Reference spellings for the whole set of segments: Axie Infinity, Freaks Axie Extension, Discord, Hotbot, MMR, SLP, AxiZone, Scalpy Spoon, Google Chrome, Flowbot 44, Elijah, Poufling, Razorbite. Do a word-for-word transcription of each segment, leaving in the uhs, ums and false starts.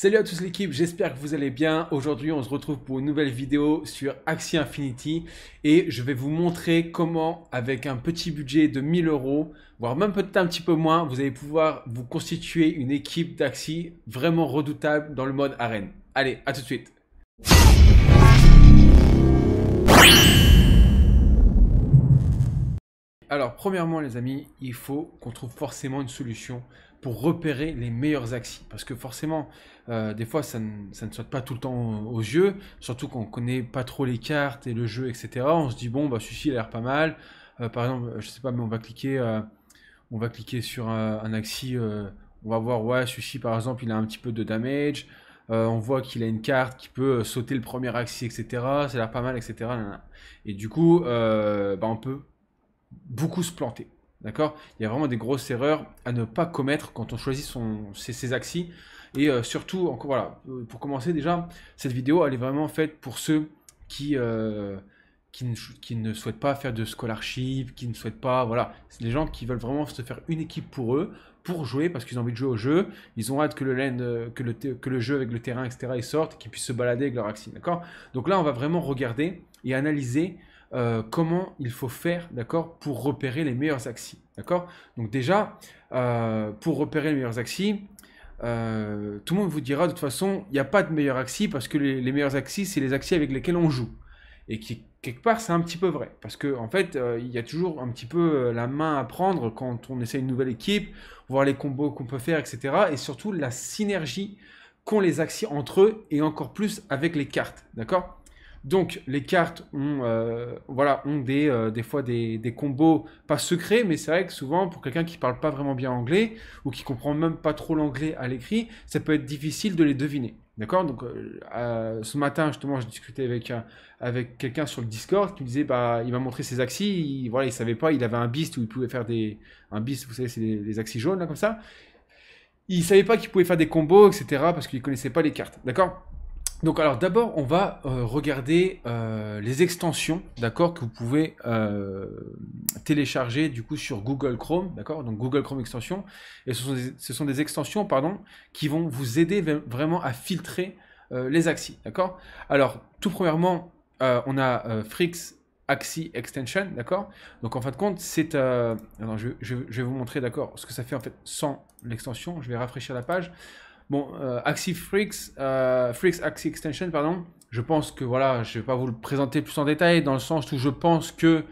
Salut à tous l'équipe, j'espère que vous allez bien. Aujourd'hui, on se retrouve pour une nouvelle vidéo sur Axie Infinity et je vais vous montrer comment, avec un petit budget de mille euros, voire même peut-être un petit peu moins, vous allez pouvoir vous constituer une équipe d'Axie vraiment redoutable dans le mode arène. Allez, à tout de suite. Alors, premièrement, les amis, il faut qu'on trouve forcément une solution pour repérer les meilleurs axes. Parce que forcément, euh, des fois, ça ne, ça ne saute pas tout le temps aux yeux. Surtout qu'on ne connaît pas trop les cartes et le jeu, et cetera. On se dit, bon, bah, celui-ci, il a l'air pas mal. Euh, par exemple, je sais pas, mais on va cliquer, euh, on va cliquer sur un, un axe. Euh, on va voir, ouais, celui-ci, par exemple, il a un petit peu de damage. Euh, on voit qu'il a une carte qui peut sauter le premier axe, et cetera. Ça a l'air pas mal, et cetera. Et du coup, euh, bah, on peut beaucoup se planter, d'accord? Il y a vraiment des grosses erreurs à ne pas commettre quand on choisit son, ses, ses axis. Et euh, surtout, encore voilà, pour commencer déjà, cette vidéo, elle est vraiment faite pour ceux qui, euh, qui, ne, qui ne souhaitent pas faire de scholarship, qui ne souhaitent pas, voilà, c'est les gens qui veulent vraiment se faire une équipe pour eux, pour jouer, parce qu'ils ont envie de jouer au jeu, ils ont hâte que le, land, que le, que le jeu avec le terrain, et cetera, ils sortent, qu'ils puissent se balader avec leur axis, d'accord? Donc là, on va vraiment regarder et analyser Euh, comment il faut faire, d'accord, pour repérer les meilleurs axis, d'accord? Donc déjà, euh, pour repérer les meilleurs axis, euh, tout le monde vous dira de toute façon, il n'y a pas de meilleurs axis parce que les, les meilleurs axis, c'est les axis avec lesquels on joue. Et qui, quelque part, c'est un petit peu vrai. Parce qu'en en fait, euh, il y a toujours un petit peu la main à prendre quand on essaie une nouvelle équipe, voir les combos qu'on peut faire, et cetera. Et surtout, la synergie qu'ont les axis entre eux et encore plus avec les cartes, d'accord? Donc, les cartes ont, euh, voilà, ont des, euh, des fois des, des combos pas secrets, mais c'est vrai que souvent, pour quelqu'un qui ne parle pas vraiment bien anglais ou qui ne comprend même pas trop l'anglais à l'écrit, ça peut être difficile de les deviner. D'accord? Donc, euh, ce matin, justement, je discutais avec, euh, avec quelqu'un sur le Discord qui me disait, bah, il m'a montré ses axis, il, voilà, il ne savait pas, il avait un beast où il pouvait faire des... Un beast, vous savez, c'est les, les axis jaunes, là, comme ça. Il ne savait pas qu'il pouvait faire des combos, et cetera, parce qu'il ne connaissait pas les cartes. D'accord? Donc alors d'abord on va euh, regarder euh, les extensions, d'accord, que vous pouvez euh, télécharger du coup sur Google Chrome, d'accord, donc Google Chrome extension, et ce sont des, ce sont des extensions pardon qui vont vous aider vraiment à filtrer euh, les axis, d'accord. Alors tout premièrement euh, on a euh, Freaks Axie Extension, d'accord. Donc en fin de compte c'est, euh, alors je, je, je vais vous montrer d'accord ce que ça fait en fait sans l'extension, je vais rafraîchir la page. Bon, euh, Axie Freaks, euh, Freaks Axie Extension, pardon. Je pense que voilà, je ne vais pas vous le présenter plus en détail dans le sens où je pense que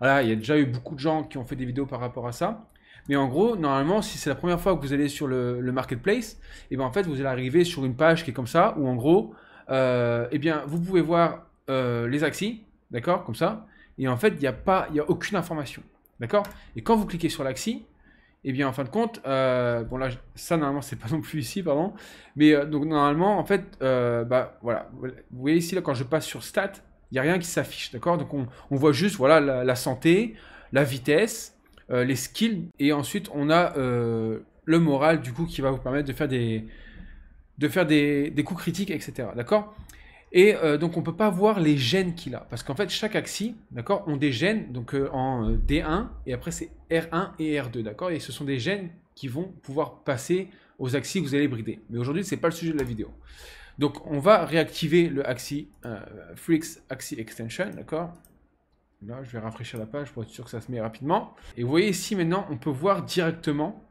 voilà, il y a déjà eu beaucoup de gens qui ont fait des vidéos par rapport à ça. Mais en gros, normalement, si c'est la première fois que vous allez sur le, le marketplace, et ben en fait, vous allez arriver sur une page qui est comme ça, où en gros, euh, et bien vous pouvez voir euh, les axis, d'accord, comme ça. Et en fait, il n'y a pas, il n'y a aucune information, d'accord. Et quand vous cliquez sur l'axi, et eh bien en fin de compte, euh, bon là ça normalement c'est pas non plus ici pardon, mais euh, donc normalement en fait, euh, bah voilà, vous voyez ici là quand je passe sur stats, il n'y a rien qui s'affiche, d'accord, donc on, on voit juste voilà la, la santé, la vitesse, euh, les skills et ensuite on a euh, le moral du coup qui va vous permettre de faire des, de faire des, des coups critiques et cetera, d'accord. Et euh, donc, on ne peut pas voir les gènes qu'il a. Parce qu'en fait, chaque axi, d'accord, ont des gènes donc, euh, en euh, D un et après, c'est R un et R deux, d'accord. Et ce sont des gènes qui vont pouvoir passer aux axis que vous allez brider. Mais aujourd'hui, ce n'est pas le sujet de la vidéo. Donc, on va réactiver le axi euh, Freaks Axie Extension, d'accord. Là, je vais rafraîchir la page pour être sûr que ça se met rapidement. Et vous voyez ici, maintenant, on peut voir directement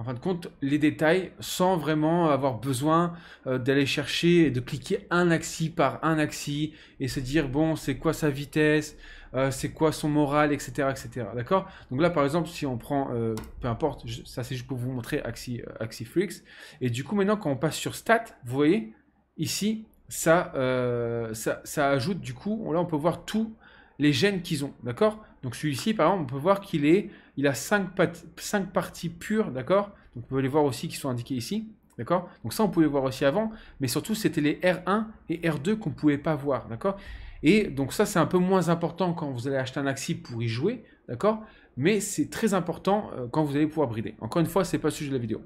en fin de compte, les détails sans vraiment avoir besoin euh, d'aller chercher et de cliquer un axi par un axi et se dire, bon, c'est quoi sa vitesse, euh, c'est quoi son moral, et cetera, et cetera. D'accord? Donc là, par exemple, si on prend, euh, peu importe, je, ça c'est juste pour vous montrer Axie, euh, Axie Freaks. Et du coup, maintenant, quand on passe sur Stats, vous voyez, ici, ça, euh, ça, ça ajoute du coup, là, on peut voir tous les gènes qu'ils ont, d'accord? Donc celui-ci, par exemple, on peut voir qu'il est, il a cinq, pat- cinq parties pures, d'accord? Donc on peut les voir aussi qui sont indiquées ici, d'accord? Donc ça, on pouvait les voir aussi avant, mais surtout, c'était les R un et R deux qu'on ne pouvait pas voir, d'accord? Et donc ça, c'est un peu moins important quand vous allez acheter un axi pour y jouer, d'accord? Mais c'est très important euh, quand vous allez pouvoir brider. Encore une fois, ce n'est pas le sujet de la vidéo.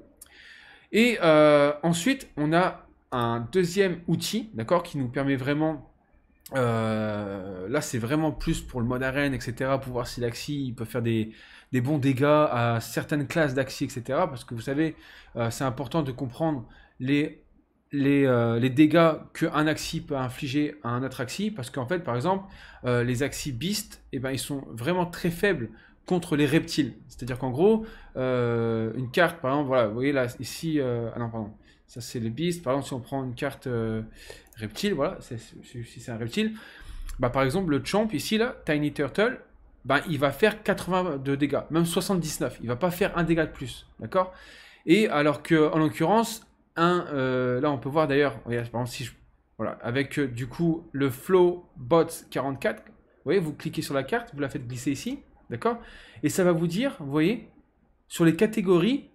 Et euh, ensuite, on a un deuxième outil, d'accord, qui nous permet vraiment... Euh, là c'est vraiment plus pour le mode arène, etc, pour voir si l'axi peut faire des, des bons dégâts à certaines classes d'axi, etc, parce que vous savez euh, c'est important de comprendre les les, euh, les dégâts qu'un Axie peut infliger à un autre Axie, parce qu'en fait, par exemple, euh, les Axies Beast, eh ben, ils sont vraiment très faibles contre les reptiles. C'est-à-dire qu'en gros, euh, une carte, par exemple, voilà, vous voyez là, ici, euh, ah non, pardon, ça c'est les Beast, par exemple, si on prend une carte euh, reptile, voilà, c'est, si c'est un reptile, bah, par exemple, le champ, ici, là, Tiny Turtle, bah, il va faire quatre-vingts de dégâts, même soixante-dix-neuf, il ne va pas faire un dégât de plus, d'accord? Et alors que, en l'occurrence, un, euh, là on peut voir d'ailleurs, par exemple, si je, voilà, avec euh, du coup le Flowbot quarante-quatre, vous voyez, vous cliquez sur la carte, vous la faites glisser ici, d'accord? Et ça va vous dire, vous voyez, sur les catégories,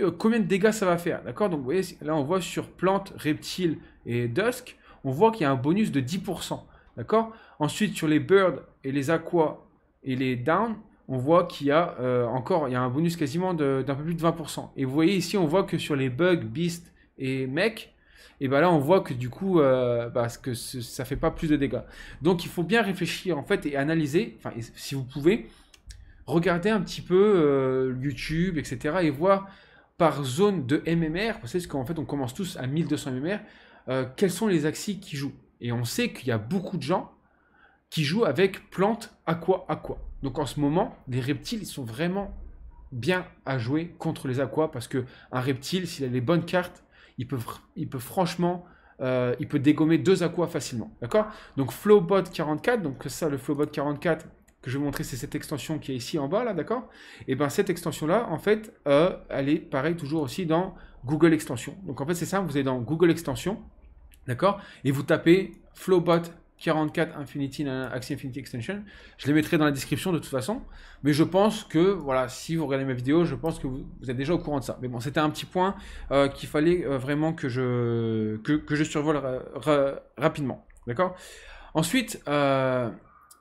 euh, combien de dégâts ça va faire, d'accord? Donc vous voyez, là on voit sur plantes, reptiles et dusk, on voit qu'il y a un bonus de dix pour cent, d'accord? Ensuite, sur les birds et les aqua et les down, on voit qu'il y a euh, encore il y a un bonus quasiment d'un peu plus de vingt pour cent. Et vous voyez ici, on voit que sur les bugs, beast et mech, et ben là, on voit que du coup, euh, bah, que ce, ça ne fait pas plus de dégâts. Donc, il faut bien réfléchir en fait et analyser, enfin, si vous pouvez, regarder un petit peu euh, YouTube, et cetera, et voir par zone de M M R, parce qu'en fait, on commence tous à mille deux cents M M R, euh, quels sont les axies qui jouent. Et on sait qu'il y a beaucoup de gens qui jouent avec plante, aqua, aqua. Donc en ce moment, les reptiles, ils sont vraiment bien à jouer contre les aquas, parce qu'un reptile, s'il a les bonnes cartes, il peut, il peut franchement, euh, il peut dégommer deux aquas facilement. D'accord? Donc Flowbot quarante-quatre, donc ça, le Flowbot quarante-quatre que je vais vous montrer, c'est cette extension qui est ici en bas, là, d'accord? Et bien cette extension-là, en fait, euh, elle est pareil toujours aussi dans Google Extension. Donc en fait, c'est simple, vous allez dans Google Extension, d'accord? Et vous tapez Flowbot quarante-quatre Infinity, Axie Infinity Extension. Je les mettrai dans la description de toute façon. Mais je pense que, voilà, si vous regardez ma vidéo, je pense que vous, vous êtes déjà au courant de ça. Mais bon, c'était un petit point euh, qu'il fallait euh, vraiment que je, que, que je survole ra ra rapidement. D'accord? Ensuite, euh,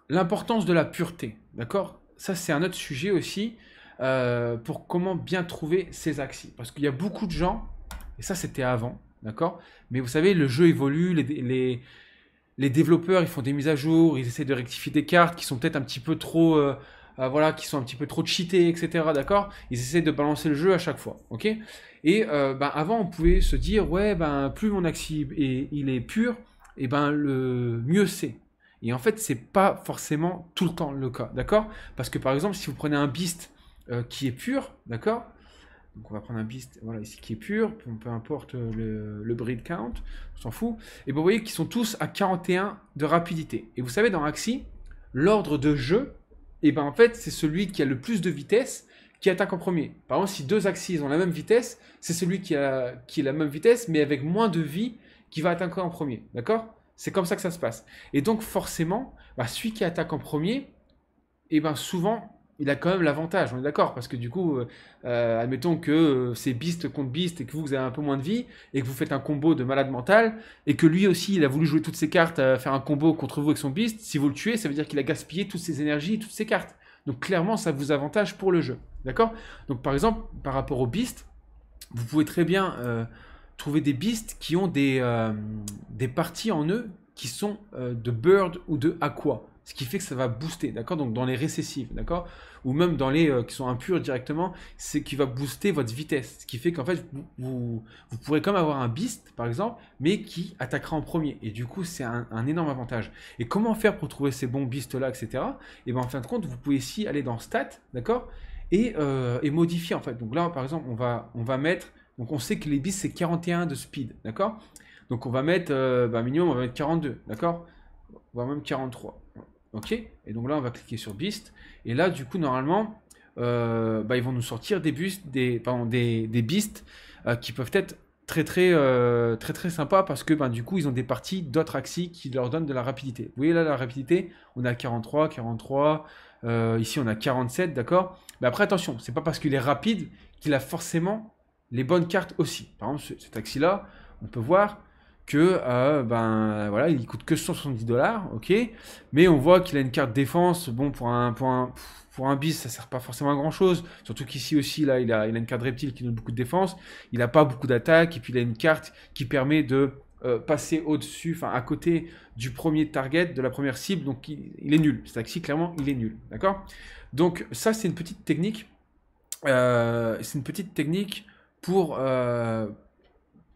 l'importance de la pureté. D'accord? Ça, c'est un autre sujet aussi euh, pour comment bien trouver ces axes. Parce qu'il y a beaucoup de gens, et ça, c'était avant, d'accord? Mais vous savez, le jeu évolue, les... les Les développeurs, ils font des mises à jour, ils essaient de rectifier des cartes qui sont peut-être un petit peu trop, euh, euh, voilà, qui sont un petit peu trop cheatées, et cetera. D'accord? Ils essaient de balancer le jeu à chaque fois, ok? Et euh, ben, avant, on pouvait se dire, ouais, ben plus mon axi est, il est pur, et ben le mieux c'est. Et en fait, c'est pas forcément tout le temps le cas, d'accord? Parce que par exemple, si vous prenez un beast euh, qui est pur, d'accord? Donc on va prendre un beast, voilà, ici qui est pur, peu importe le, le breed count, on s'en fout. Et bien vous voyez qu'ils sont tous à quarante et un de rapidité. Et vous savez, dans Axie, l'ordre de jeu, et ben en fait, c'est celui qui a le plus de vitesse qui attaque en premier. Par exemple, si deux Axies ont la même vitesse, c'est celui qui a, qui a la même vitesse, mais avec moins de vie, qui va attaquer en premier. D'accord? C'est comme ça que ça se passe. Et donc forcément, ben celui qui attaque en premier, et ben souvent... il a quand même l'avantage, on est d'accord, parce que du coup, euh, admettons que euh, c'est Beast contre Beast et que vous, vous avez un peu moins de vie et que vous faites un combo de malade mental et que lui aussi, il a voulu jouer toutes ses cartes, euh, faire un combo contre vous avec son Beast. Si vous le tuez, ça veut dire qu'il a gaspillé toutes ses énergies, toutes ses cartes. Donc clairement, ça vous avantage pour le jeu, d'accord? Donc par exemple, par rapport au Beast, vous pouvez très bien euh, trouver des Beasts qui ont des, euh, des parties en eux qui sont euh, de Bird ou de Aqua. Ce qui fait que ça va booster, d'accord? Donc dans les récessives, d'accord? Ou même dans les euh, qui sont impurs directement, c'est qui va booster votre vitesse. Ce qui fait qu'en fait, vous, vous, vous pourrez comme avoir un beast, par exemple, mais qui attaquera en premier. Et du coup, c'est un, un énorme avantage. Et comment faire pour trouver ces bons beasts-là, et cetera. Et bien en fin de compte, vous pouvez ici aller dans Stats, d'accord? Et, euh, et modifier en fait. Donc là, par exemple, on va, on va mettre... Donc on sait que les beasts, c'est quarante et un de speed, d'accord? Donc on va mettre, euh, bah, minimum, on va mettre quarante-deux, d'accord? Voire même quarante-trois. Ok, et donc là on va cliquer sur Beast, et là du coup normalement euh, bah, ils vont nous sortir des bustes, des, pardon, des, des Beasts euh, qui peuvent être très très euh, très très sympas parce que bah, du coup ils ont des parties d'autres axes qui leur donnent de la rapidité. Vous voyez là la rapidité, on a quarante-trois, quarante-trois, euh, ici on a quarante-sept, d'accord? Mais après attention, c'est pas parce qu'il est rapide qu'il a forcément les bonnes cartes aussi. Par exemple cet axe là, on peut voir que, euh, ben, voilà, il coûte que cent soixante-dix dollars, ok, mais on voit qu'il a une carte défense, bon, pour un, pour un, pour un bis, ça sert pas forcément à grand-chose, surtout qu'ici aussi, là, il a, il a une carte reptile qui donne beaucoup de défense, il n'a pas beaucoup d'attaque, et puis il a une carte qui permet de euh, passer au-dessus, enfin, à côté du premier target, de la première cible, donc il, il est nul, cet axe-ci, clairement, il est nul, d'accord? Donc, ça, c'est une petite technique, euh, c'est une petite technique pour... Euh,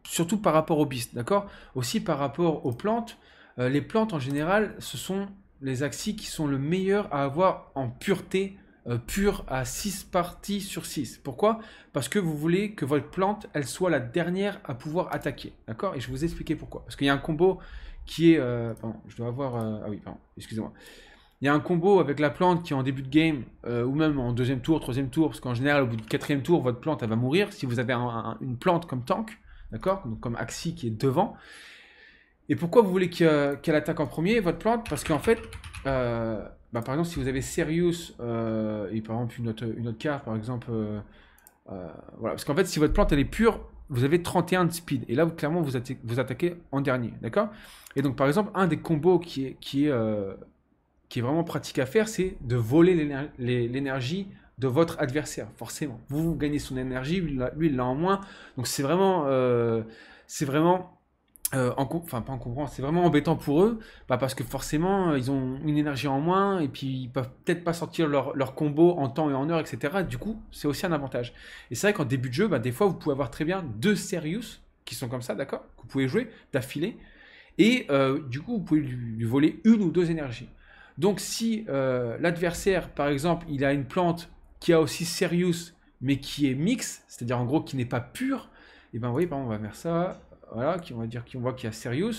surtout par rapport aux bistes, d'accord? Aussi par rapport aux plantes. Euh, les plantes, en général, ce sont les axies qui sont le meilleur à avoir en pureté, euh, pure à six parties sur six. Pourquoi? Parce que vous voulez que votre plante, elle soit la dernière à pouvoir attaquer, d'accord? Et je vais vous expliquer pourquoi. Parce qu'il y a un combo qui est... Euh, pardon, je dois avoir... Euh, ah oui, pardon, excusez-moi. Il y a un combo avec la plante qui est en début de game, euh, ou même en deuxième tour, troisième tour, parce qu'en général, au bout du quatrième tour, votre plante, elle va mourir. Si vous avez un, un, une plante comme tank, d'accord, donc comme Axie qui est devant. Et pourquoi vous voulez qu'elle qu attaque en premier, votre plante? Parce qu'en fait, euh, bah, par exemple, si vous avez Serious, euh, et par exemple une autre, une autre carte, par exemple, euh, euh, voilà, parce qu'en fait, si votre plante, elle est pure, vous avez trente et un de speed. Et là, vous, clairement, vous, attaquez, vous attaquez en dernier, d'accord? Et donc, par exemple, un des combos qui est... Qui est euh, qui est vraiment pratique à faire, c'est de voler l'énergie de votre adversaire, forcément. Vous, vous gagnez son énergie, lui, il l'a en moins. Donc, c'est vraiment, euh, c'est vraiment, euh, en, enfin, pas encombrant, c'est vraiment embêtant pour eux, bah, parce que forcément, ils ont une énergie en moins, et puis ils peuvent peut-être pas sortir leur, leur combo en temps et en heure, et cetera. Du coup, c'est aussi un avantage. Et c'est vrai qu'en début de jeu, bah, des fois, vous pouvez avoir très bien deux Serious, qui sont comme ça, d'accord, que vous pouvez jouer d'affilée, et euh, du coup, vous pouvez lui, lui voler une ou deux énergies. Donc, si euh, l'adversaire, par exemple, il a une plante qui a aussi Serious, mais qui est mix, c'est-à-dire en gros qui n'est pas pure, et ben vous voyez, par exemple, on va faire ça, voilà, qui, on va dire qu'on voit qu'il y a Serious,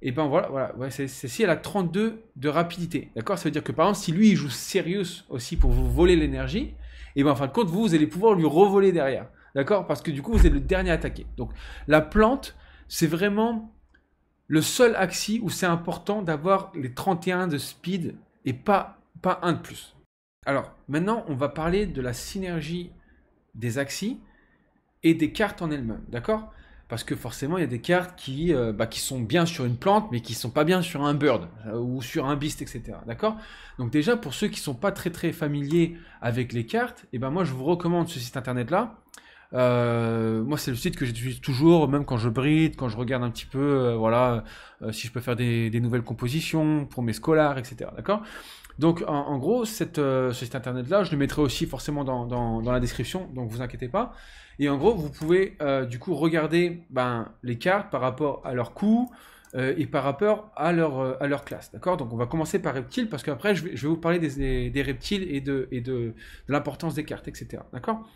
et ben voilà, voilà, ouais, c'est si elle a trente-deux de rapidité, d'accord? Ça veut dire que par exemple, si lui il joue Serious aussi pour vous voler l'énergie, et ben en fin de compte, vous, vous allez pouvoir lui revoler derrière, d'accord? Parce que du coup, vous êtes le dernier à attaquer. Donc, la plante, c'est vraiment le seul axi où c'est important d'avoir les trente et un de speed et pas, pas un de plus. Alors, maintenant, on va parler de la synergie des axis et des cartes en elles-mêmes, d'accord? Parce que forcément, il y a des cartes qui, euh, bah, qui sont bien sur une plante, mais qui ne sont pas bien sur un bird euh, ou sur un beast, et cetera. D'accord? Donc déjà, pour ceux qui ne sont pas très très familiers avec les cartes, eh ben, moi, je vous recommande ce site internet-là. Euh, moi, c'est le site que j'utilise toujours, même quand je bride, quand je regarde un petit peu, euh, voilà, euh, si je peux faire des, des nouvelles compositions pour mes scholars, et cetera. D'accord? Donc, en, en gros, cette, euh, ce site internet-là, je le mettrai aussi forcément dans, dans, dans la description, donc vous inquiétez pas. Et en gros, vous pouvez euh, du coup regarder ben, les cartes par rapport à leur coût euh, et par rapport à leur, euh, à leur classe. D'accord? Donc, on va commencer par reptiles parce qu'après, je vais, je vais vous parler des, des, des reptiles et de, et de, de l'importance des cartes, et cetera. D'accord?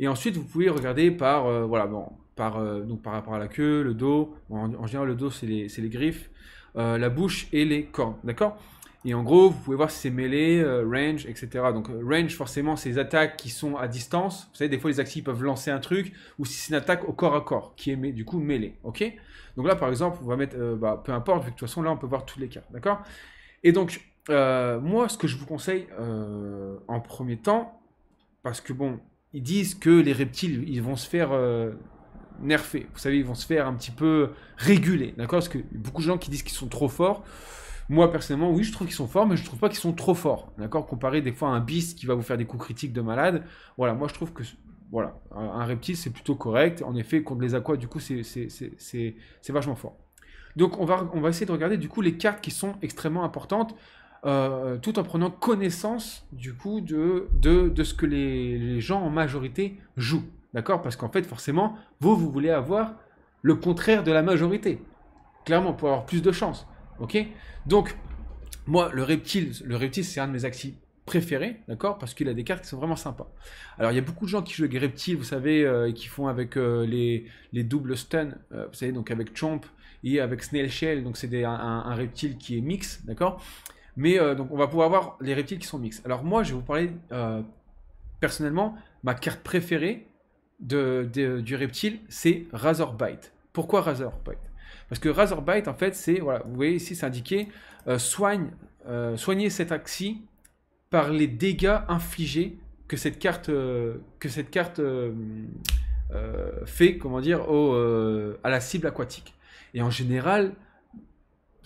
Et ensuite, vous pouvez regarder par, euh, voilà, bon, par, euh, donc par rapport à la queue, le dos. Bon, en, en général, le dos, c'est les, les griffes, euh, la bouche et les cornes, d'accord? Et en gros, vous pouvez voir si c'est mêlé, euh, range, et cetera. Donc, range, forcément, c'est les attaques qui sont à distance. Vous savez, des fois, les axis peuvent lancer un truc ou si c'est une attaque au corps à corps qui est, du coup, mêlée, ok? Donc là, par exemple, on va mettre, euh, bah, peu importe, vu que de toute façon, là, on peut voir toutes les cartes, d'accord? Et donc, euh, moi, ce que je vous conseille euh, en premier temps, parce que, bon, ils disent que les reptiles, ils vont se faire euh, nerfer. Vous savez, ils vont se faire un petit peu réguler, d'accord? Parce que beaucoup de gens qui disent qu'ils sont trop forts. Moi, personnellement, oui, je trouve qu'ils sont forts, mais je ne trouve pas qu'ils sont trop forts, d'accord? Comparé des fois à un beast qui va vous faire des coups critiques de malade. Voilà, moi, je trouve que... Voilà, un reptile, c'est plutôt correct. En effet, contre les aquas, du coup, c'est vachement fort. Donc, on va, on va essayer de regarder, du coup, les cartes qui sont extrêmement importantes. Euh, tout en prenant connaissance du coup de, de, de ce que les, les gens en majorité jouent, d'accord? Parce qu'en fait, forcément, vous, vous voulez avoir le contraire de la majorité, clairement, pour avoir plus de chance, ok? Donc, moi, le reptile, le reptile c'est un de mes axis préférés, d'accord? Parce qu'il a des cartes qui sont vraiment sympas. Alors, il y a beaucoup de gens qui jouent avec les reptiles, vous savez, euh, qui font avec euh, les, les doubles stun, euh, vous savez, donc avec Chomp et avec Snail Shell, donc c'est un, un, un reptile qui est mix, d'accord? Mais euh, donc on va pouvoir avoir les reptiles qui sont mix. Alors moi, je vais vous parler euh, personnellement, ma carte préférée de, de, du reptile, c'est Razorbite. Pourquoi Razorbite? Parce que Razorbite, en fait, c'est, voilà, vous voyez ici, c'est indiqué, euh, soigne, euh, soignez cet axi par les dégâts infligés que cette carte, euh, que cette carte euh, euh, fait, comment dire, au, euh, à la cible aquatique. Et en général,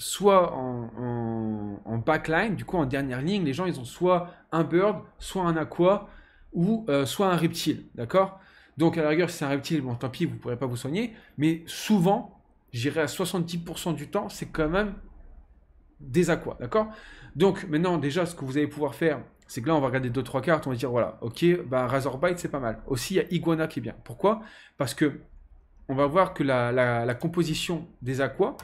soit en, en, en backline, du coup en dernière ligne, les gens ils ont soit un bird, soit un aqua, ou euh, soit un reptile, d'accord? Donc à la rigueur, si c'est un reptile, bon tant pis, vous ne pourrez pas vous soigner, mais souvent, j'irai à soixante-dix pour cent du temps, c'est quand même des aquas, d'accord? Donc maintenant, déjà, ce que vous allez pouvoir faire, c'est que là, on va regarder deux trois cartes, on va dire, voilà, ok, bah, Razorbite, c'est pas mal. Aussi, il y a Iguana qui est bien. Pourquoi? Parce que on va voir que la, la, la composition des aquas,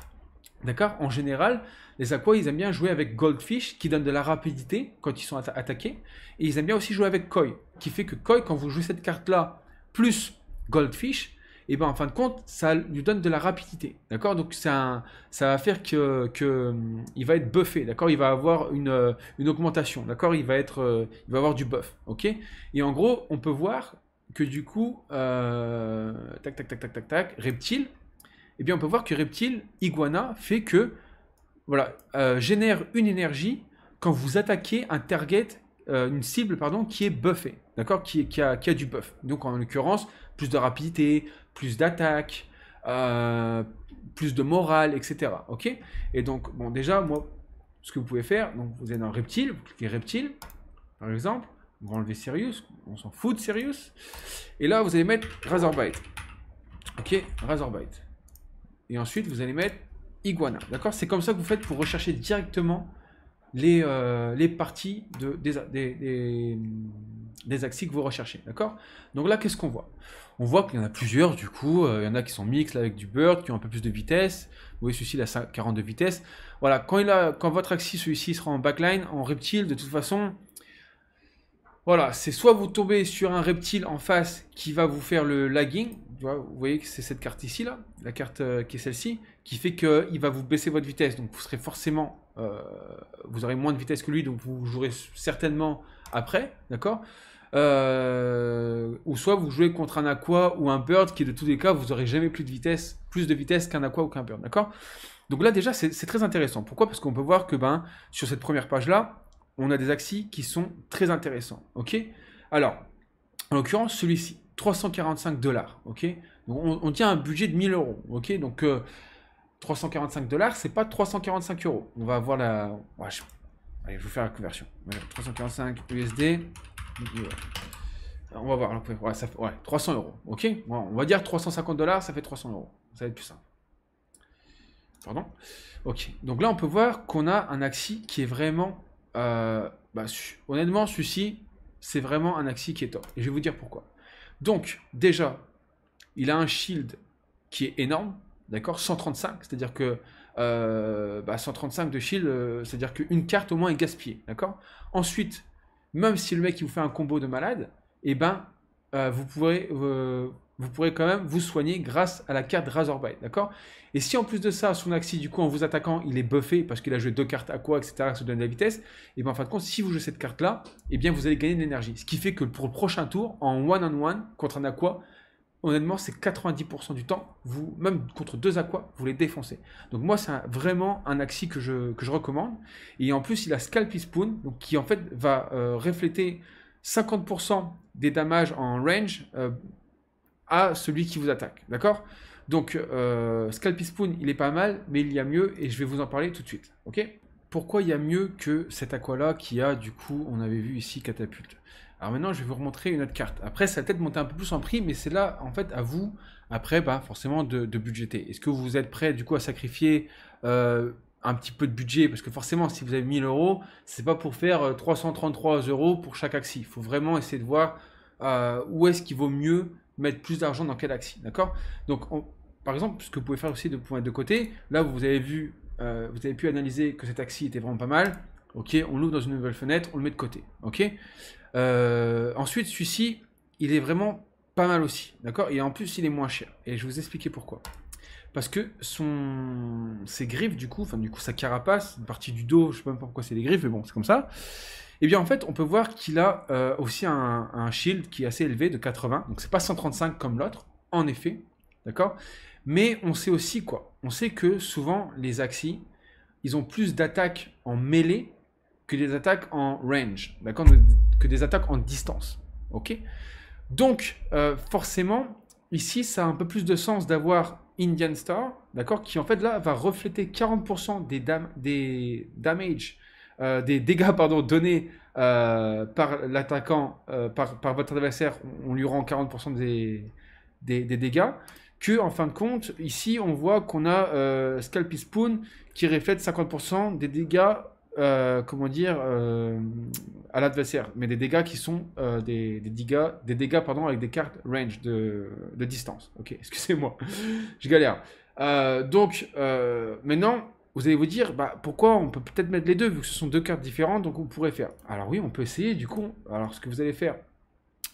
d'accord, en général, les aquas, ils aiment bien jouer avec Goldfish, qui donne de la rapidité quand ils sont atta attaqués. Et ils aiment bien aussi jouer avec Koi, qui fait que Koi, quand vous jouez cette carte-là, plus Goldfish, et bien en fin de compte, ça lui donne de la rapidité, d'accord. Donc un, ça va faire que, que il va être buffé, d'accord. Il va avoir une, une augmentation, d'accord. Il va être, il va avoir du buff, ok. Et en gros, on peut voir que du coup, euh, tac, tac, tac, tac, tac, tac, reptile. Eh bien, on peut voir que reptile, iguana, fait que, voilà, euh, génère une énergie quand vous attaquez un target, euh, une cible, pardon, qui est buffée, d'accord, qui, qui, a, qui a du buff. Donc, en l'occurrence, plus de rapidité, plus d'attaque, euh, plus de morale, et cetera. Ok. Et donc, bon, déjà, moi, ce que vous pouvez faire, donc, vous allez dans reptile, vous cliquez reptile, par exemple, vous enlevez Sirius, on s'en fout de Sirius, et là, vous allez mettre Razorbite. Ok, Razorbite. Et ensuite, vous allez mettre Iguana. D'accord? C'est comme ça que vous faites pour rechercher directement les, euh, les parties de, des, des, des, des axis que vous recherchez. D'accord? Donc là, qu'est-ce qu'on voit? On voit qu'il y en a plusieurs, du coup. Euh, il y en a qui sont mixtes avec du bird, qui ont un peu plus de vitesse. Vous voyez, celui-ci, il a quarante-deux vitesses. Voilà, quand, il a, quand votre axis, celui-ci, sera en backline, en reptile, de toute façon... Voilà, c'est soit vous tombez sur un reptile en face qui va vous faire le lagging. Vous voyez que c'est cette carte ici, là, la carte qui est celle-ci, qui fait qu'il va vous baisser votre vitesse. Donc, vous serez forcément, euh, vous aurez moins de vitesse que lui, donc vous jouerez certainement après, d'accord, euh, ou soit vous jouez contre un aqua ou un bird qui, de tous les cas, vous n'aurez jamais plus de vitesse, plus de vitesse qu'un aqua ou qu'un bird, d'accord. Donc là, déjà, c'est très intéressant. Pourquoi? Parce qu'on peut voir que, ben, sur cette première page-là, on a des axis qui sont très intéressants, ok. Alors, en l'occurrence, celui-ci, trois cent quarante-cinq dollars, ok. Donc, on, on tient un budget de mille euros, ok. Donc, euh, trois cent quarante-cinq dollars, c'est pas trois cent quarante-cinq euros. On va avoir la... Ouais, je... Allez, je vais vous faire la conversion. trois cent quarante-cinq U S D. On va voir. Ouais, ça fait... ouais, trois cents euros, ok. Ouais, on va dire trois cent cinquante dollars, ça fait trois cents euros. Ça va être plus simple. Pardon. Ok. Donc là, on peut voir qu'on a un axi qui est vraiment... Euh, bah, honnêtement, celui-ci, c'est vraiment un axi qui est top. Et je vais vous dire pourquoi. Donc, déjà, il a un shield qui est énorme, d'accord, cent trente-cinq, c'est-à-dire que euh, bah, cent trente-cinq de shield, euh, c'est-à-dire qu'une carte au moins est gaspillée, d'accord. Ensuite, même si le mec il vous fait un combo de malade, et eh ben, euh, vous pourrez, euh, vous pourrez quand même vous soigner grâce à la carte Razorbite, d'accord. Et si en plus de ça, son axi, du coup, en vous attaquant, il est buffé parce qu'il a joué deux cartes aqua, et cetera, ça vous donne de la vitesse, et eh bien en fin de compte, si vous jouez cette carte-là, et eh bien vous allez gagner de l'énergie. Ce qui fait que pour le prochain tour, en one-on-one, contre un aqua, honnêtement, c'est quatre-vingt-dix pour cent du temps, vous, même contre deux aquas, vous les défoncez. Donc moi, c'est vraiment un axi que je, que je recommande. Et en plus, il a Scalpy Spoon, donc, qui en fait va euh, refléter cinquante pour cent des damages en range euh, à celui qui vous attaque, d'accord. Donc, euh, Scalpy Spoon, il est pas mal, mais il y a mieux, et je vais vous en parler tout de suite, ok. Pourquoi il y a mieux que cet aqua-là qui a, du coup, on avait vu ici, catapulte. Alors maintenant, je vais vous remontrer une autre carte. Après, ça va peut-être monter un peu plus en prix, mais c'est là, en fait, à vous, après, bah, forcément, de, de budgéter. Est-ce que vous êtes prêt, du coup, à sacrifier euh, un petit peu de budget? Parce que forcément, si vous avez mille euros, c'est pas pour faire trois cent trente-trois euros pour chaque axi. Il faut vraiment essayer de voir euh, où est-ce qu'il vaut mieux mettre plus d'argent dans quel axi, d'accord. Donc, on, par exemple, ce que vous pouvez faire aussi de point de côté, là, vous avez vu, euh, vous avez pu analyser que cet axi était vraiment pas mal, ok, on l'ouvre dans une nouvelle fenêtre, on le met de côté, ok. Euh, ensuite, celui-ci, il est vraiment pas mal aussi, d'accord, et en plus, il est moins cher, et je vais vous expliquer pourquoi. Parce que son, ses griffes, du coup, enfin, du coup, sa carapace, une partie du dos, je sais même pas pourquoi c'est des griffes, mais bon, c'est comme ça. Et eh bien en fait, on peut voir qu'il a euh, aussi un, un shield qui est assez élevé de quatre-vingts, donc c'est pas cent trente-cinq comme l'autre, en effet, d'accord. Mais on sait aussi quoi? On sait que souvent les axis, ils ont plus d'attaques en mêlée que des attaques en range, d'accord, que des attaques en distance, ok. Donc euh, forcément, ici, ça a un peu plus de sens d'avoir Indian Star, d'accord, qui en fait là va refléter quarante pour cent des, dam des damage. Euh, des dégâts pardon, donnés euh, par l'attaquant, euh, par, par votre adversaire, on lui rend quarante pour cent des, des, des dégâts, que en fin de compte, ici on voit qu'on a euh, Scalpy Spoon qui reflète cinquante pour cent des dégâts euh, comment dire, euh, à l'adversaire, mais des dégâts qui sont euh, des, des dégâts, des dégâts pardon, avec des cartes range de, de distance. Ok, excusez-moi, je galère. Euh, donc, euh, maintenant, vous allez vous dire, bah, pourquoi on peut peut-être mettre les deux, vu que ce sont deux cartes différentes, donc on pourrait faire. Alors oui, on peut essayer, du coup. Alors, ce que vous allez faire,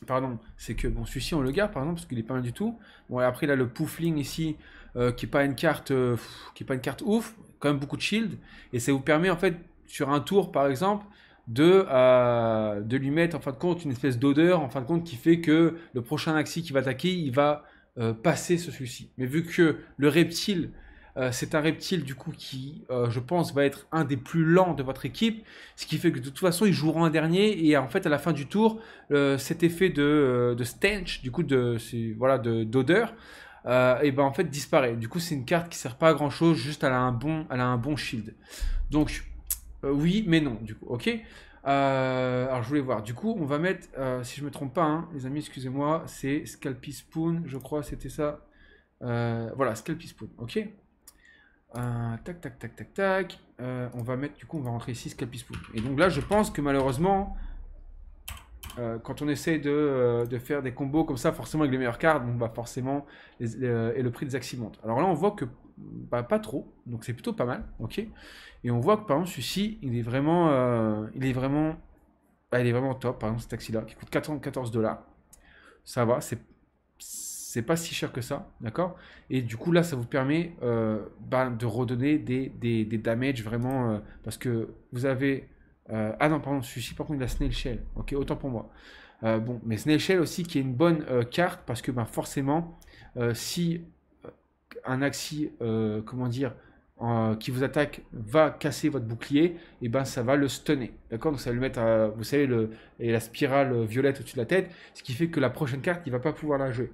pardon, c'est que, bon, celui-ci, on le garde, par exemple, parce qu'il est pas mal du tout. Bon, et après, là, le Poufling, ici, euh, qui n'est pas une carte euh, qui est pas une carte ouf, quand même beaucoup de shield, et ça vous permet, en fait, sur un tour, par exemple, de, euh, de lui mettre, en fin de compte, une espèce d'odeur, en fin de compte, qui fait que le prochain Axie qui va attaquer, il va euh, passer ce celui-ci. Mais vu que le reptile... Euh, c'est un reptile du coup qui, euh, je pense, va être un des plus lents de votre équipe, ce qui fait que de toute façon, ils joueront un dernier et en fait, à la fin du tour, euh, cet effet de, de stench, du coup, de voilà, de d'odeur, euh, et ben en fait disparaît. Du coup, c'est une carte qui sert pas à grand chose, juste elle a un bon, elle a un bon shield. Donc euh, oui, mais non, du coup, ok. Euh, alors je voulais voir. Du coup, on va mettre, euh, si je me trompe pas, hein, les amis, excusez-moi, c'est Scalpy Spoon, je crois, c'était ça. Euh, voilà, Scalpy Spoon, ok. Euh, tac tac tac tac tac euh, on va mettre, du coup on va rentrer ici Scalpy Spoon. Et donc là je pense que malheureusement euh, quand on essaye de, euh, de faire des combos comme ça, forcément avec les meilleures cartes, donc bah forcément les, les, euh, et le prix des axis monte. Alors là on voit que bah, pas trop, donc c'est plutôt pas mal, ok. Et on voit que par exemple celui-ci il est vraiment euh, il est vraiment bah, il est vraiment top. Par exemple cet axi là qui coûte quatre cent quatorze dollars, ça va, c'est c'est pas si cher que ça, d'accord? Et du coup, là, ça vous permet euh, bah, de redonner des, des, des damages vraiment, euh, parce que vous avez... Euh, ah non, pardon, celui-ci, par contre, il a Snail Shell. Ok, autant pour moi. Euh, bon, mais Snail Shell aussi, qui est une bonne euh, carte, parce que bah, forcément, euh, si un axi, euh, comment dire, euh, qui vous attaque, va casser votre bouclier, et ben ça va le stunner, d'accord? Donc ça va lui mettre, à, vous savez, le, et la spirale violette au-dessus de la tête, ce qui fait que la prochaine carte, il va pas pouvoir la jouer.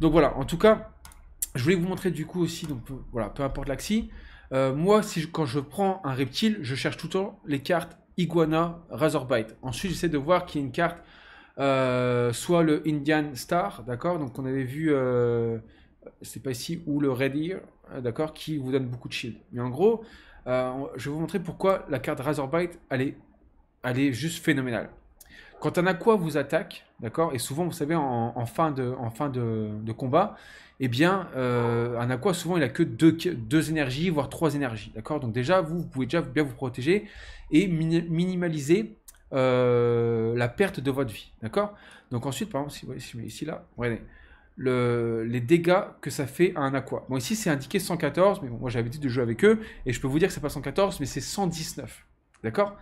Donc voilà, en tout cas, je voulais vous montrer du coup aussi, donc voilà, peu importe l'axi. Euh, moi, si je, quand je prends un reptile, je cherche tout le temps les cartes Iguana, Razorbite. Ensuite, j'essaie de voir qu'il y a une carte, euh, soit le Indian Star, d'accord? Donc on avait vu, euh, c'est pas ici, ou le Red Ear, d'accord, qui vous donne beaucoup de shield. Mais en gros, euh, je vais vous montrer pourquoi la carte Razorbite, elle est, elle est juste phénoménale. Quand un aqua vous attaque, d'accord, et souvent vous savez en, en fin de, en fin de, de combat, eh bien euh, un aqua souvent il a que deux, deux énergies voire trois énergies, d'accord. Donc déjà vous, vous pouvez déjà bien vous protéger et mini minimaliser euh, la perte de votre vie, d'accord. Donc ensuite par exemple si, ouais, si je mets ici là, regardez le, les dégâts que ça fait à un aqua. Bon ici c'est indiqué cent quatorze, mais bon, moi j'ai l'habitude de jouer avec eux et je peux vous dire que c'est pas cent quatorze mais c'est cent dix-neuf, d'accord.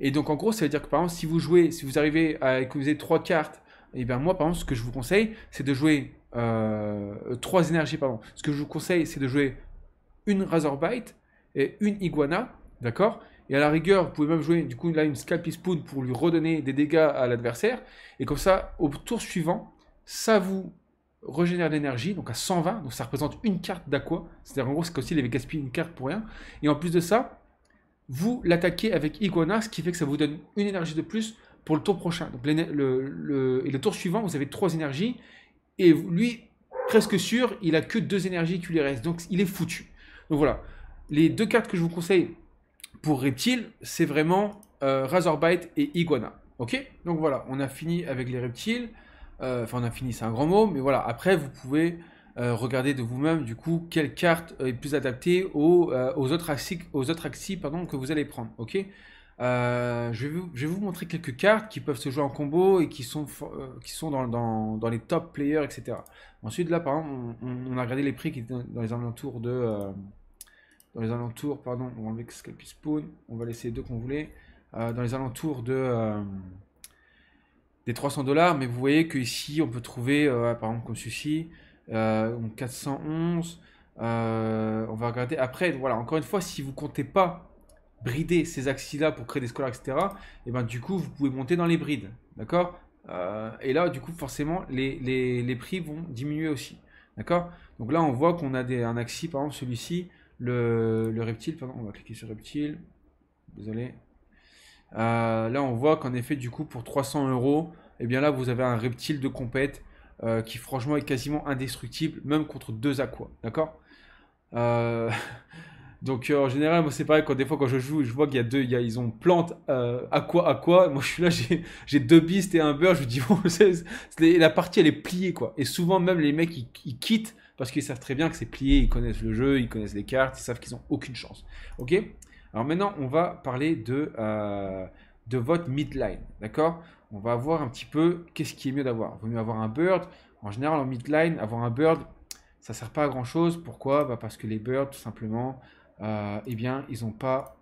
Et donc en gros, ça veut dire que par exemple, si vous jouez, si vous arrivez à économiser trois cartes, et bien moi par exemple, ce que je vous conseille, c'est de jouer euh, trois énergies, pardon. Ce que je vous conseille, c'est de jouer une Razorbite et une Iguana, d'accord. Et à la rigueur, vous pouvez même jouer du coup là une Scalpy Spoon pour lui redonner des dégâts à l'adversaire. Et comme ça, au tour suivant, ça vous régénère de l'énergie, donc à cent vingt, donc ça représente une carte d'aqua. C'est-à-dire en gros, c'est comme s'il avait gaspillé une carte pour rien. Et en plus de ça, vous l'attaquez avec Iguana, ce qui fait que ça vous donne une énergie de plus pour le tour prochain. Donc le, le, le, et le tour suivant, vous avez trois énergies. Et lui, presque sûr, il a que deux énergies qui lui restent. Donc il est foutu. Donc voilà. Les deux cartes que je vous conseille pour reptiles, c'est vraiment euh, Razorbite et Iguana. Ok. Donc voilà, on a fini avec les reptiles. Euh, enfin, on a fini, c'est un grand mot. Mais voilà, après, vous pouvez... Euh, regardez de vous-même du coup quelle carte est plus adaptée aux, euh, aux autres axis, aux autres axis pardon, que vous allez prendre. Ok, euh, je, vais vous, je vais vous montrer quelques cartes qui peuvent se jouer en combo et qui sont, euh, qui sont dans, dans, dans les top players, et cetera. Ensuite là par exemple on, on a regardé les prix qui étaient dans les alentours de euh, dans les alentours pardon on va enlever Scalpy Spoon, on va laisser les deux qu'on voulait euh, dans les alentours de euh, des trois cents dollars, mais vous voyez que ici on peut trouver euh, par exemple comme ceci. Euh, quatre cent onze, euh, on va regarder après. Voilà, encore une fois, si vous comptez pas brider ces axis là pour créer des scolaires, etc., et ben du coup vous pouvez monter dans les brides, d'accord, euh, et là du coup forcément les, les, les prix vont diminuer aussi, d'accord. Donc là on voit qu'on a des, un axi par exemple celui-ci, le, le reptile, pardon, on va cliquer sur reptile, désolé, euh, là on voit qu'en effet du coup pour trois cents euros, et bien là vous avez un reptile de compète Euh, qui franchement est quasiment indestructible, même contre deux aquas, d'accord, euh, Donc euh, en général, moi c'est pareil, quand des fois quand je joue, je vois qu'il y a deux, il y a, ils ont plante, euh, à quoi, à quoi, moi je suis là, j'ai deux beasts et un beurre, je me dis bon, c est, c est, la partie elle est pliée quoi. Et souvent même les mecs ils, ils quittent parce qu'ils savent très bien que c'est plié, ils connaissent le jeu, ils connaissent les cartes, ils savent qu'ils n'ont aucune chance. Ok? Alors maintenant on va parler de, euh, de votre midline, d'accord? On va voir un petit peu qu'est-ce qui est mieux d'avoir. Il vaut mieux avoir un bird, en général en midline, avoir un bird ça sert pas à grand chose, pourquoi? Bah parce que les birds tout simplement... Euh, eh bien, ils n'ont pas,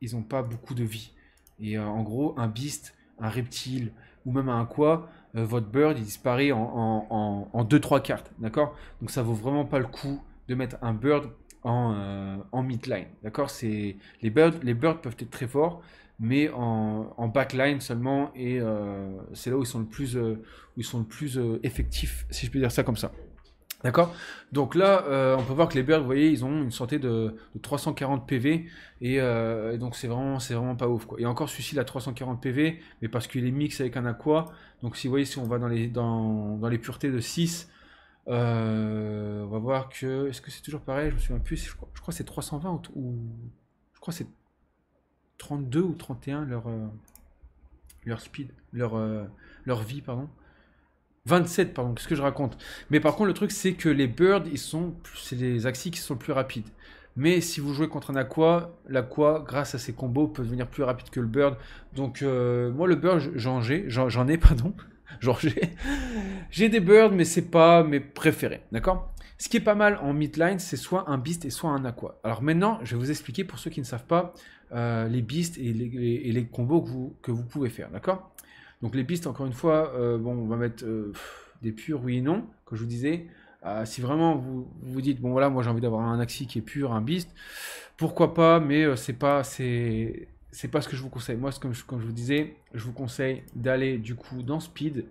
ils ont pas beaucoup de vie. Et euh, en gros, un beast, un reptile ou même un quoi, euh, votre bird, il disparaît en deux trois cartes, d'accord? Donc ça vaut vraiment pas le coup de mettre un bird en, euh, en midline, d'accord? Les birds, les birds peuvent être très forts, mais en, en backline seulement, et euh, c'est là où ils sont le plus, euh, où ils sont le plus euh, effectifs, si je peux dire ça comme ça. D'accord? Donc là, euh, on peut voir que les birds, vous voyez, ils ont une santé de, de trois cent quarante P V. Et, euh, et donc, c'est vraiment, vraiment pas ouf, quoi. Et encore, celui-ci, il a trois cent quarante P V, mais parce qu'il est mix avec un aqua. Donc, si vous voyez, si on va dans les, dans, dans les puretés de six, euh, on va voir que... Est-ce que c'est toujours pareil? Je me souviens plus. Je crois, je crois que c'est trois cent vingt ou, ou... Je crois que c'est trente-deux ou trente et un, leur, euh, leur speed, leur, euh, leur vie, pardon. vingt-sept, pardon, qu'est-ce que je raconte? Mais par contre, le truc, c'est que les birds, ils sont, c'est les axis qui sont plus rapides. Mais si vous jouez contre un aqua, l'aqua, grâce à ses combos, peut devenir plus rapide que le bird. Donc, euh, moi, le bird, j'en ai, j'en ai, pardon, j'ai des birds, mais c'est pas mes préférés, d'accord? Ce qui est pas mal en midline, c'est soit un beast et soit un aqua. Alors maintenant, je vais vous expliquer, pour ceux qui ne savent pas, euh, les beasts et les, et les combos que vous, que vous pouvez faire, d'accord? Donc les beasts, encore une fois, euh, bon, on va mettre euh, des purs, oui et non, comme je vous disais. Euh, si vraiment vous vous dites, bon voilà, moi j'ai envie d'avoir un axi qui est pur, un beast, pourquoi pas, mais euh, c'est pas, c'est pas ce que je vous conseille. Moi, comme je, comme je vous disais, je vous conseille d'aller du coup dans speed,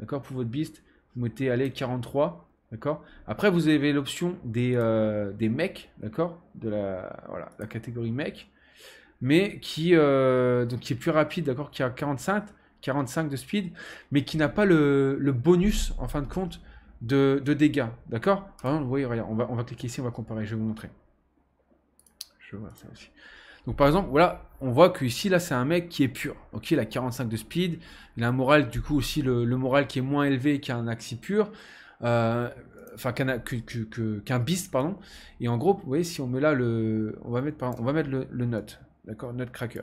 d'accord, pour votre beast, vous mettez aller quarante-trois, d'accord. Après, vous avez l'option des, euh, des mecs, d'accord, de la, voilà, la catégorie mec, mais qui, euh, donc, qui est plus rapide, d'accord, qui a quarante-cinq. quarante-cinq de speed, mais qui n'a pas le, le bonus, en fin de compte, de, de dégâts, d'accord? Par exemple, vous voyez, regarde, on va, on va cliquer ici, on va comparer, je vais vous montrer. Je vais voir ça aussi. Donc, par exemple, voilà, on voit qu'ici, là, c'est un mec qui est pur, ok? Il a quarante-cinq de speed, il a un moral, du coup, aussi, le, le moral qui est moins élevé qu'un axi pur, euh, enfin, qu'un que, que, qu'un beast, pardon, et en gros, vous voyez, si on met là le... On va mettre, par exemple, on va mettre le, le nut, d'accord? Nut cracker.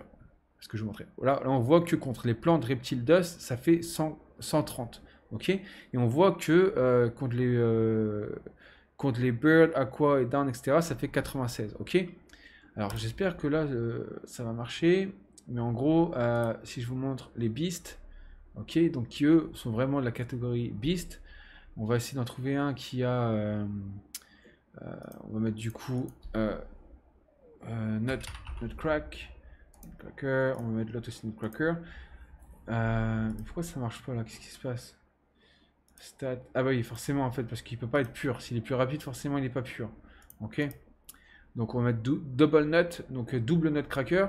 Ce que je vous montrais. Voilà, là on voit que contre les plantes reptiles dust, ça fait cent, cent trente. Ok. Et on voit que euh, contre les euh, contre les birds, aqua et down, et cetera, ça fait quatre-vingt-seize. Ok. Alors j'espère que là euh, ça va marcher. Mais en gros, euh, si je vous montre les beasts, ok, donc qui eux sont vraiment de la catégorie beast. On va essayer d'en trouver un qui a. Euh, euh, on va mettre du coup euh, euh, nut, nut crack. Cracker, on va mettre l'autre aussi, Cracker. Euh, pourquoi ça marche pas là? Qu'est-ce qui se passe? Stat. Ah bah oui, forcément en fait, parce qu'il peut pas être pur. S'il est plus rapide, forcément il n'est pas pur. Ok. Donc on va mettre Double Nut, donc double Nut Cracker.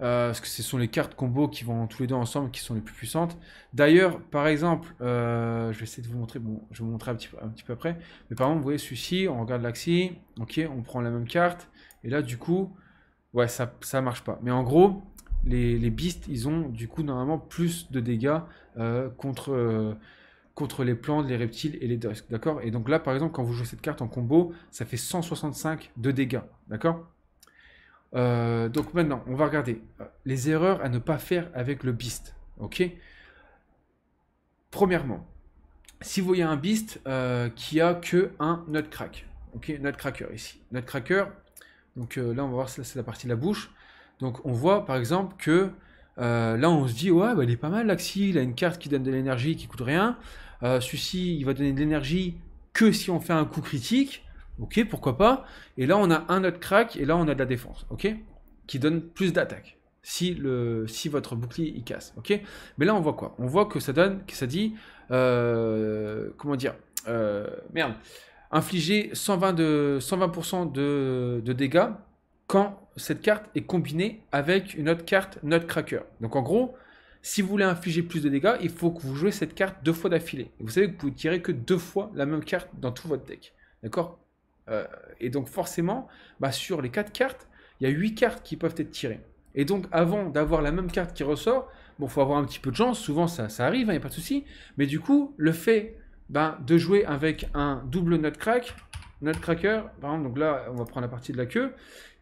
Euh, parce que ce sont les cartes combo qui vont tous les deux ensemble, qui sont les plus puissantes. D'ailleurs, par exemple, euh, je vais essayer de vous montrer. Bon, je vais vous montrer un petit, un petit peu après. Mais par exemple, vous voyez celui-ci, on regarde l'axi. Ok, on prend la même carte. Et là, du coup. Ouais, ça, ça marche pas. Mais en gros, les, les beasts, ils ont du coup normalement plus de dégâts euh, contre, euh, contre les plantes, les reptiles et les dusks, d'accord? Et donc là, par exemple, quand vous jouez cette carte en combo, ça fait cent soixante-cinq de dégâts, d'accord? euh, Donc maintenant, on va regarder les erreurs à ne pas faire avec le beast, ok? Premièrement, si vous voyez un beast euh, qui a que un nutcrack, ok? Nutcracker ici, nutcracker. Donc euh, là, on va voir, c'est la partie de la bouche. Donc on voit par exemple que euh, là, on se dit, ouais, bah, il est pas mal l'axi, il a une carte qui donne de l'énergie, qui coûte rien. Euh, Celui-ci, il va donner de l'énergie que si on fait un coup critique. Ok, pourquoi pas. Et là, on a un autre crack et là, on a de la défense. Ok, qui donne plus d'attaque si, le, si votre bouclier, il casse. Ok, mais là, on voit quoi? On voit que ça donne, que ça dit, euh, comment dire, euh, merde. Infliger cent vingt pour cent de, cent vingt de, de dégâts quand cette carte est combinée avec une autre carte Nutcracker. Donc en gros, si vous voulez infliger plus de dégâts, il faut que vous jouez cette carte deux fois d'affilée. Vous savez que vous pouvez tirer que deux fois la même carte dans tout votre deck. D'accord? euh, Et donc forcément, bah sur les quatre cartes, il y a huit cartes qui peuvent être tirées. Et donc, avant d'avoir la même carte qui ressort, bon, il faut avoir un petit peu de chance. Souvent, ça, ça arrive, il n'y a pas de souci. Mais du coup, le fait ben, de jouer avec un double nutcrack, nutcracker, par exemple, donc là, on va prendre la partie de la queue,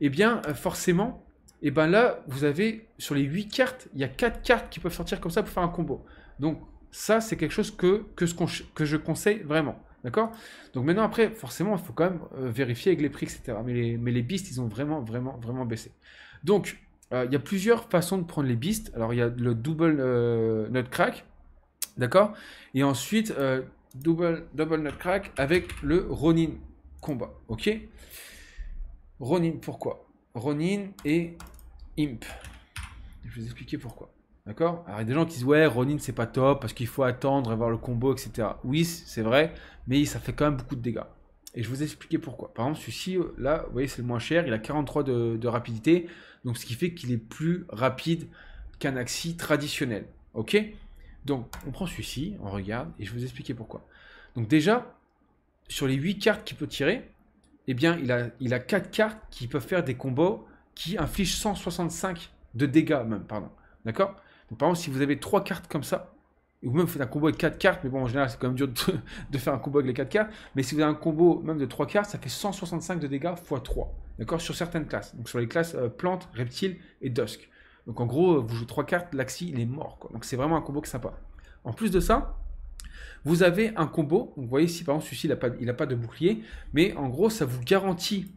et eh bien, forcément, et eh ben là, vous avez, sur les huit cartes, il y a quatre cartes qui peuvent sortir comme ça pour faire un combo. Donc, ça, c'est quelque chose que, que, ce qu'on, que je conseille vraiment. D'accord? Donc maintenant, après, forcément, il faut quand même euh, vérifier avec les prix, et cetera. Mais les, mais les beasts, ils ont vraiment, vraiment, vraiment baissé. Donc, euh, il y a plusieurs façons de prendre les beasts. Alors, il y a le double euh, nutcrack, d'accord? Et ensuite, euh, double, double nutcrack avec le Ronin combat, ok? Ronin, pourquoi? Ronin et Imp. Je vais vous expliquer pourquoi. D'accord? Alors, il y a des gens qui disent, ouais, Ronin, c'est pas top, parce qu'il faut attendre, avoir le combo, et cetera. Oui, c'est vrai, mais ça fait quand même beaucoup de dégâts. Et je vais vous expliquer pourquoi. Par exemple, celui-ci, là, vous voyez, c'est le moins cher, il a quarante-trois de, de rapidité, donc ce qui fait qu'il est plus rapide qu'un Axie traditionnel. Ok? Donc, on prend celui-ci, on regarde, et je vais vous expliquer pourquoi. Donc déjà, sur les huit cartes qu'il peut tirer, eh bien, il a, il a quatre cartes qui peuvent faire des combos qui infligent cent soixante-cinq de dégâts même, pardon. D'accord? Donc, par exemple, si vous avez trois cartes comme ça, ou même vous faites un combo avec quatre cartes, mais bon, en général, c'est quand même dur de, de faire un combo avec les quatre cartes, mais si vous avez un combo même de trois cartes, ça fait cent soixante-cinq de dégâts fois trois, d'accord, sur certaines classes, donc sur les classes euh, plantes, reptiles et dusk. Donc, en gros, vous jouez trois cartes, l'Axie, il est mort, quoi. Donc, c'est vraiment un combo qui est sympa. En plus de ça, vous avez un combo, donc, vous voyez ici, par exemple, celui-ci, il n'a pas, il a pas de bouclier, mais en gros, ça vous garantit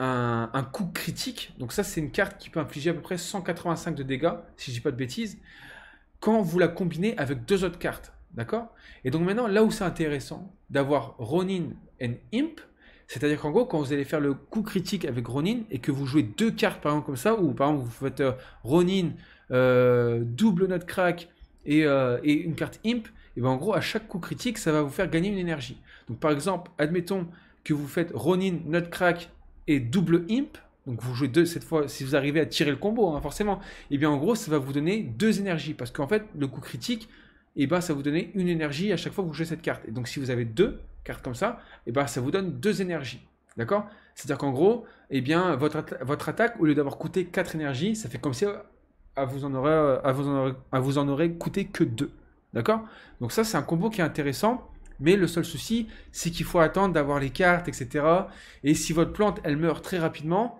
Un, un coup critique. Donc ça, c'est une carte qui peut infliger à peu près cent quatre-vingt-cinq de dégâts, si je dis pas de bêtises, quand vous la combinez avec deux autres cartes, d'accord? Et donc maintenant, là où c'est intéressant d'avoir Ronin and Imp, c'est-à-dire qu'en gros, quand vous allez faire le coup critique avec Ronin et que vous jouez deux cartes, par exemple, comme ça, ou par exemple, vous faites euh, Ronin, euh, double nutcrack et, euh, et une carte Imp, et bien en gros, à chaque coup critique, ça va vous faire gagner une énergie. Donc par exemple, admettons que vous faites Ronin, nutcrack, et double imp, donc vous jouez deux cette fois, si vous arrivez à tirer le combo, hein, forcément, et bien en gros, ça va vous donner deux énergies, parce qu'en fait, le coup critique, et bien ça vous donne une énergie à chaque fois que vous jouez cette carte. Et donc si vous avez deux cartes comme ça, et bien ça vous donne deux énergies, d'accord? C'est-à-dire qu'en gros, et bien votre, atta votre attaque, au lieu d'avoir coûté quatre énergies, ça fait comme si à vous en aurait, à vous en aurait, à vous en aurait coûté que deux, d'accord? Donc ça, c'est un combo qui est intéressant. Mais le seul souci, c'est qu'il faut attendre d'avoir les cartes, et cetera. Et si votre plante, elle meurt très rapidement,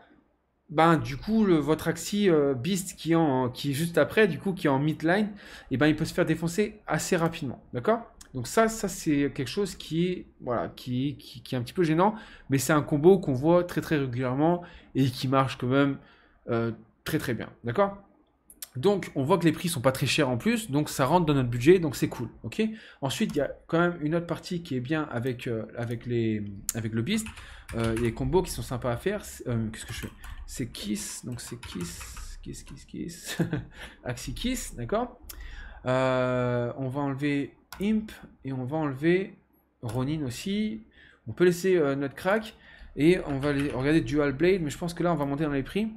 ben du coup, le, votre Axie euh, Beast qui est, en, qui est juste après, du coup, qui est en midline, eh ben, il peut se faire défoncer assez rapidement. D'accord? Donc ça, ça c'est quelque chose qui est, voilà, qui, qui, qui est un petit peu gênant. Mais c'est un combo qu'on voit très très régulièrement et qui marche quand même euh, très très bien. D'accord? Donc, on voit que les prix sont pas très chers en plus, donc ça rentre dans notre budget, donc c'est cool, ok? Ensuite, il y a quand même une autre partie qui est bien avec, euh, avec, les, avec le Beast. Euh, il y a des combos qui sont sympas à faire. Euh, Qu'est-ce que je fais? C'est Kiss, donc c'est Kiss, Kiss, Kiss, Kiss, Axie Kiss, d'accord? euh, On va enlever Imp et on va enlever Ronin aussi. On peut laisser euh, notre crack et on va les, regarder Dual Blade, mais je pense que là, on va monter dans les prix.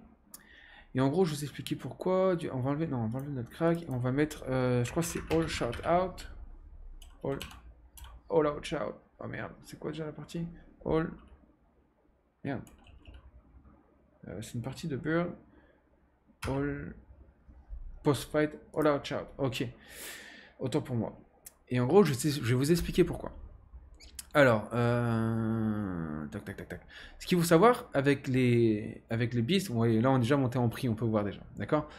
Et en gros, je vais vous expliquer pourquoi. On va enlever, non, on va enlever notre crack. Et on va mettre, euh, je crois que c'est All Shout Out. All, all Out Shout. Oh merde, c'est quoi déjà la partie? All. Merde. Euh, c'est une partie de Burn. All. Post-fight. All Out Shout. Ok. Autant pour moi. Et en gros, je, je vais vous expliquer pourquoi. Alors, euh... tac, tac, tac, tac. Ce qu'il faut savoir avec les, avec les beasts, voyez, là on est déjà monté en prix, on peut voir déjà, d'accord?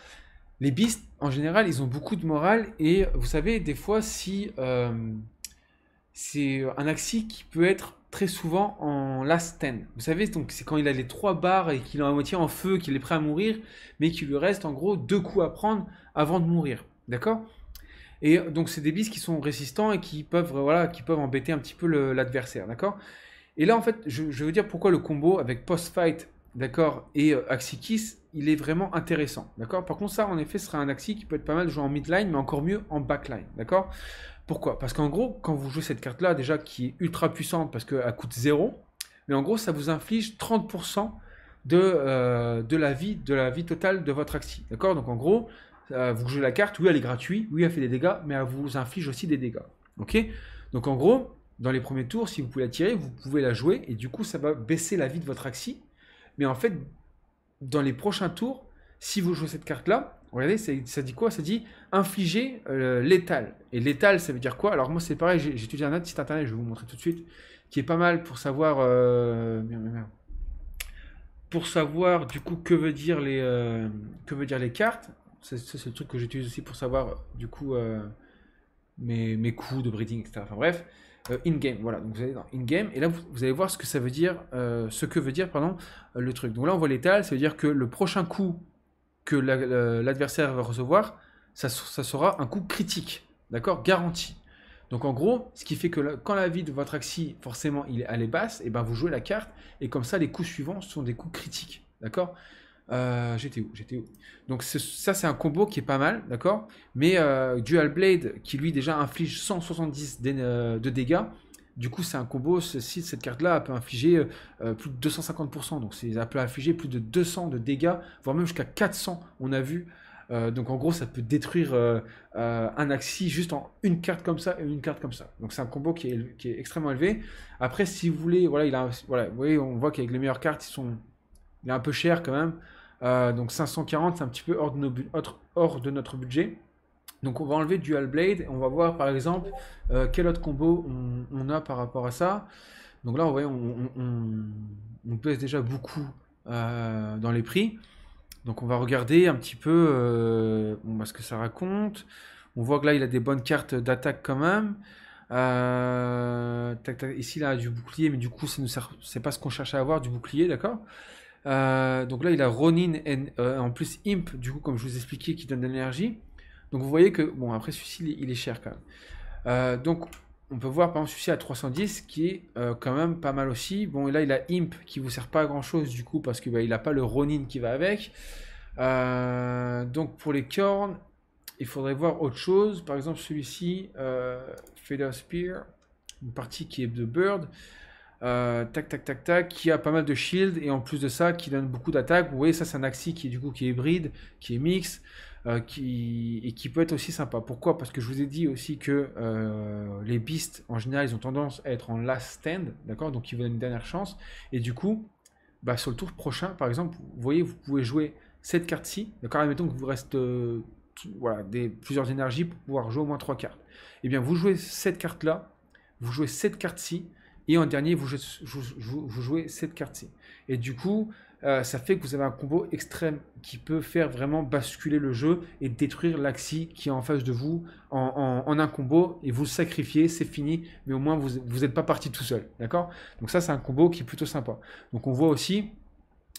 Les beasts, en général, ils ont beaucoup de morale et vous savez, des fois, si euh... c'est un Axie qui peut être très souvent en last ten. Vous savez, donc c'est quand il a les trois barres et qu'il est à moitié en feu, qu'il est prêt à mourir, mais qu'il lui reste en gros deux coups à prendre avant de mourir, d'accord? Et donc, c'est des beasts qui sont résistants et qui peuvent, voilà, qui peuvent embêter un petit peu l'adversaire, d'accord? Et là, en fait, je, je veux dire pourquoi le combo avec post-fight, d'accord, et euh, Axie Kiss, il est vraiment intéressant, d'accord? Par contre, ça, en effet, ce sera un Axie qui peut être pas mal joué en midline, mais encore mieux en backline, d'accord? Pourquoi? Parce qu'en gros, quand vous jouez cette carte-là, déjà, qui est ultra puissante parce qu'elle coûte zéro, mais en gros, ça vous inflige trente pour cent de, euh, de, la vie, de la vie totale de votre Axie, d'accord? Donc, en gros... vous jouez la carte, oui elle est gratuite, oui elle fait des dégâts, mais elle vous inflige aussi des dégâts. Ok? Donc en gros, dans les premiers tours, si vous pouvez la tirer, vous pouvez la jouer, et du coup ça va baisser la vie de votre Axie, mais en fait, dans les prochains tours, si vous jouez cette carte-là, regardez, ça dit quoi? Ça dit infliger euh, létal. Et létal, ça veut dire quoi? Alors moi, c'est pareil, j'ai étudié un autre site internet, je vais vous montrer tout de suite, qui est pas mal pour savoir... Euh, pour savoir, du coup, que veut dire les, euh, que veut dire les cartes. C'est le truc que j'utilise aussi pour savoir, du coup, euh, mes, mes coups de breeding, et cetera. Enfin bref, euh, in-game, voilà. Donc vous allez dans in-game, et là, vous, vous allez voir ce que ça veut dire, euh, ce que veut dire, pardon, le truc. Donc là, on voit l'étal, ça veut dire que le prochain coup que l'adversaire la, la, va recevoir, ça, ça sera un coup critique, d'accord, garanti. Donc en gros, ce qui fait que la, quand la vie de votre axi, forcément, il est à basse, et ben vous jouez la carte, et comme ça, les coups suivants sont des coups critiques, d'accord. Euh, J'étais où, J'étais où Donc ça, c'est un combo qui est pas mal, d'accord. Mais euh, Dual Blade, qui lui déjà inflige cent soixante-dix dé, euh, de dégâts, du coup, c'est un combo, ceci, cette carte-là peut infliger euh, plus de deux cent cinquante pour cent, donc ça peut infliger plus de deux cents de dégâts, voire même jusqu'à quatre cents, on a vu. Euh, donc en gros, ça peut détruire euh, euh, un axi juste en une carte comme ça et une carte comme ça. Donc c'est un combo qui est, qui est extrêmement élevé. Après, si vous voulez, voilà, il a, voilà, vous voyez, on voit qu'avec les meilleures cartes, ils sont, il est un peu cher quand même. Euh, donc cinq cent quarante, c'est un petit peu hors de, nos, hors de notre budget. Donc on va enlever Dual Blade et on va voir par exemple euh, quel autre combo on, on a par rapport à ça. Donc là, vous voyez, on, on, on, on pèse déjà beaucoup euh, dans les prix. Donc on va regarder un petit peu euh, bon, ce que ça raconte. On voit que là, il a des bonnes cartes d'attaque quand même. Euh, tac, tac, ici, il a du bouclier, mais du coup, ce n'est pas ce qu'on cherchait à avoir, du bouclier, d'accord. Euh, donc là, il a Ronin et euh, en plus Imp, du coup, comme je vous expliquais, qui donne de l'énergie. Donc vous voyez que, bon, après celui-ci, il est cher quand même. Euh, donc on peut voir par exemple celui-ci à trois cent dix qui est euh, quand même pas mal aussi. Bon, et là il a Imp qui vous sert pas à grand chose du coup parce qu'il bah, n'a pas le Ronin qui va avec. Euh, donc pour les cornes, il faudrait voir autre chose. Par exemple celui-ci, euh, Feather Spear, une partie qui est de Bird. Euh, tac tac tac tac, qui a pas mal de shield et en plus de ça qui donne beaucoup d'attaques. Vous voyez, ça c'est un axi qui du coup qui est hybride, qui est mix, euh, qui et qui peut être aussi sympa. Pourquoi? Parce que je vous ai dit aussi que euh, les beasts en général ils ont tendance à être en last stand, d'accord, donc ils vous donnent une dernière chance et du coup bah, sur le tour prochain par exemple, vous voyez, vous pouvez jouer cette carte-ci, d'accord, admettons que vous reste euh, voilà, des, plusieurs énergies pour pouvoir jouer au moins trois cartes. Et bien vous jouez cette carte-là, vous jouez cette carte-ci. Et en dernier, vous jouez, vous, vous jouez cette carte-ci. Et du coup, euh, ça fait que vous avez un combo extrême qui peut faire vraiment basculer le jeu et détruire l'axi qui est en face de vous en, en, en un combo. Et vous le sacrifiez, c'est fini. Mais au moins, vous n'êtes pas parti tout seul. D'accord? Donc ça, c'est un combo qui est plutôt sympa. Donc on voit aussi,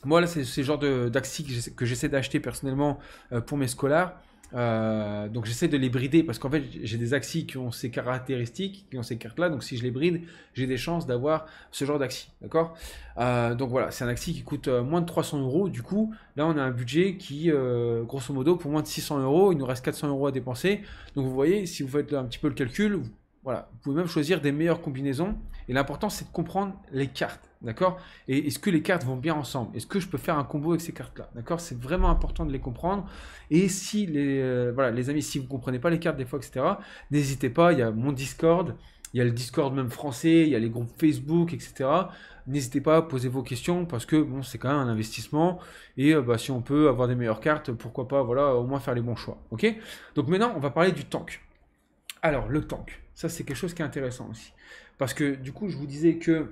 moi là, c'est ce genre d'axi que j'essaie d'acheter personnellement euh, pour mes scholars. Euh, donc j'essaie de les brider parce qu'en fait j'ai des axis qui ont ces caractéristiques, qui ont ces cartes là, donc si je les bride j'ai des chances d'avoir ce genre d'axi, d'accord. euh, donc voilà, c'est un axi qui coûte moins de trois cents euros. Du coup là on a un budget qui euh, grosso modo pour moins de six cents euros il nous reste quatre cents euros à dépenser. Donc vous voyez, si vous faites un petit peu le calcul, vous, voilà, vous pouvez même choisir des meilleures combinaisons et l'important c'est de comprendre les cartes, d'accord, et est-ce que les cartes vont bien ensemble, est-ce que je peux faire un combo avec ces cartes là, d'accord, c'est vraiment important de les comprendre. Et si les euh, voilà les amis, si vous comprenez pas les cartes des fois, etc., n'hésitez pas, il y a mon Discord, il y a le Discord même français, il y a les groupes Facebook, etc. N'hésitez pas à poser vos questions parce que bon, c'est quand même un investissement et euh, bah, si on peut avoir des meilleures cartes, pourquoi pas, voilà, au moins faire les bons choix, ok. Donc maintenant on va parler du tank. Alors le tank, ça c'est quelque chose qui est intéressant aussi parce que du coup je vous disais que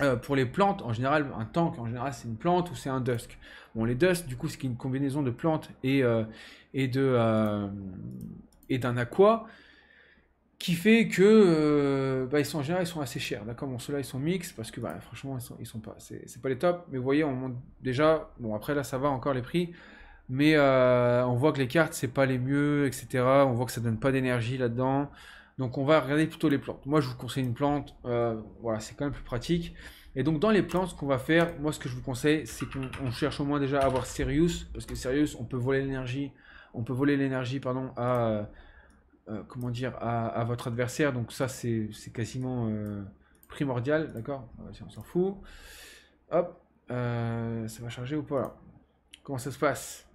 Euh, pour les plantes, en général, un tank, en général, c'est une plante ou c'est un dusk. Bon, les dusks, du coup, c'est une combinaison de plantes et, euh, et de euh, et d'un aqua qui fait que, euh, bah, ils sont en général, ils sont assez chers. D'accord, bon, ceux-là, ils sont mix parce que, bah, franchement, ils sont, ils sont pas, c'est pas les tops. Mais vous voyez, on monte déjà. Bon, après là, ça va encore les prix, mais euh, on voit que les cartes, c'est pas les mieux, et cetera. On voit que ça donne pas d'énergie là-dedans. Donc on va regarder plutôt les plantes. Moi je vous conseille une plante, euh, voilà, c'est quand même plus pratique. Et donc dans les plantes, ce qu'on va faire, moi ce que je vous conseille, c'est qu'on cherche au moins déjà à avoir Sirius, parce que Sirius, on peut voler l'énergie, on peut voler l'énergie, pardon, à euh, comment dire, à, à votre adversaire. Donc ça c'est quasiment euh, primordial, d'accord. On s'en fout. Hop, euh, ça va charger ou pas là? Comment ça se passe?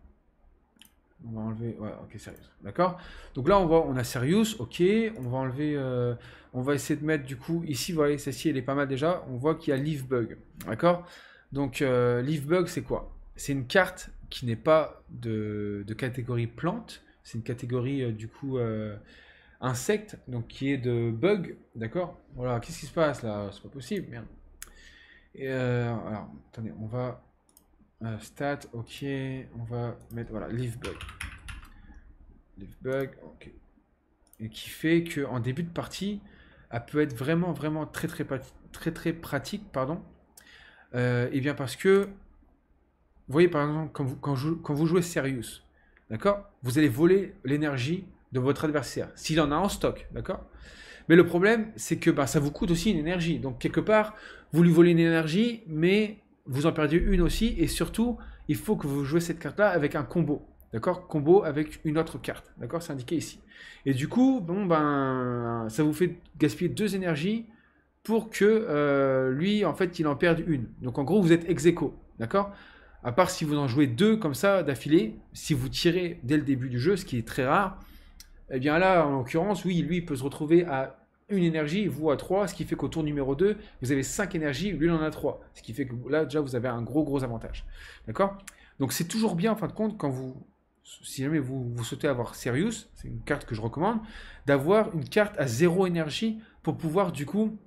On va enlever, ouais, ok, Sirius, d'accord. Donc là, on voit, on a Sirius, ok, on va enlever, euh, on va essayer de mettre du coup, ici, vous voyez, celle-ci, elle est pas mal déjà, on voit qu'il y a Leaf Bug, d'accord. Donc, euh, Leaf Bug, c'est quoi? C'est une carte qui n'est pas de, de catégorie plante, c'est une catégorie euh, du coup euh, insecte, donc qui est de bug, d'accord? Voilà, qu'est-ce qui se passe là? C'est pas possible, merde. Et euh, alors, attendez, on va... Euh, stat, ok, on va mettre, voilà, leave bug. Leave bug, ok. Et qui fait qu'en début de partie, elle peut être vraiment, vraiment très, très, très, très pratique, pardon. Euh, et bien parce que... Vous voyez, par exemple, quand vous, quand jou- quand vous jouez Serious, d'accord, vous allez voler l'énergie de votre adversaire, s'il en a en stock, d'accord. Mais le problème, c'est que bah, ça vous coûte aussi une énergie. Donc, quelque part, vous lui volez une énergie, mais vous en perdez une aussi. Et surtout, il faut que vous jouez cette carte-là avec un combo, d'accord. Combo avec une autre carte, d'accord. C'est indiqué ici. Et du coup, bon, ben, ça vous fait gaspiller deux énergies pour que euh, lui, en fait, il en perde une. Donc, en gros, vous êtes ex-aequo, d'accord. À part si vous en jouez deux comme ça d'affilée, si vous tirez dès le début du jeu, ce qui est très rare, eh bien là, en l'occurrence, oui, lui, il peut se retrouver à une énergie, vous à trois, ce qui fait qu'au tour numéro deux, vous avez cinq énergies, lui, il en a trois. Ce qui fait que là, déjà, vous avez un gros, gros avantage. D'accord? Donc, c'est toujours bien, en fin de compte, quand vous, si jamais vous, vous souhaitez avoir Serious, c'est une carte que je recommande, d'avoir une carte à zéro énergie pour pouvoir, du coup,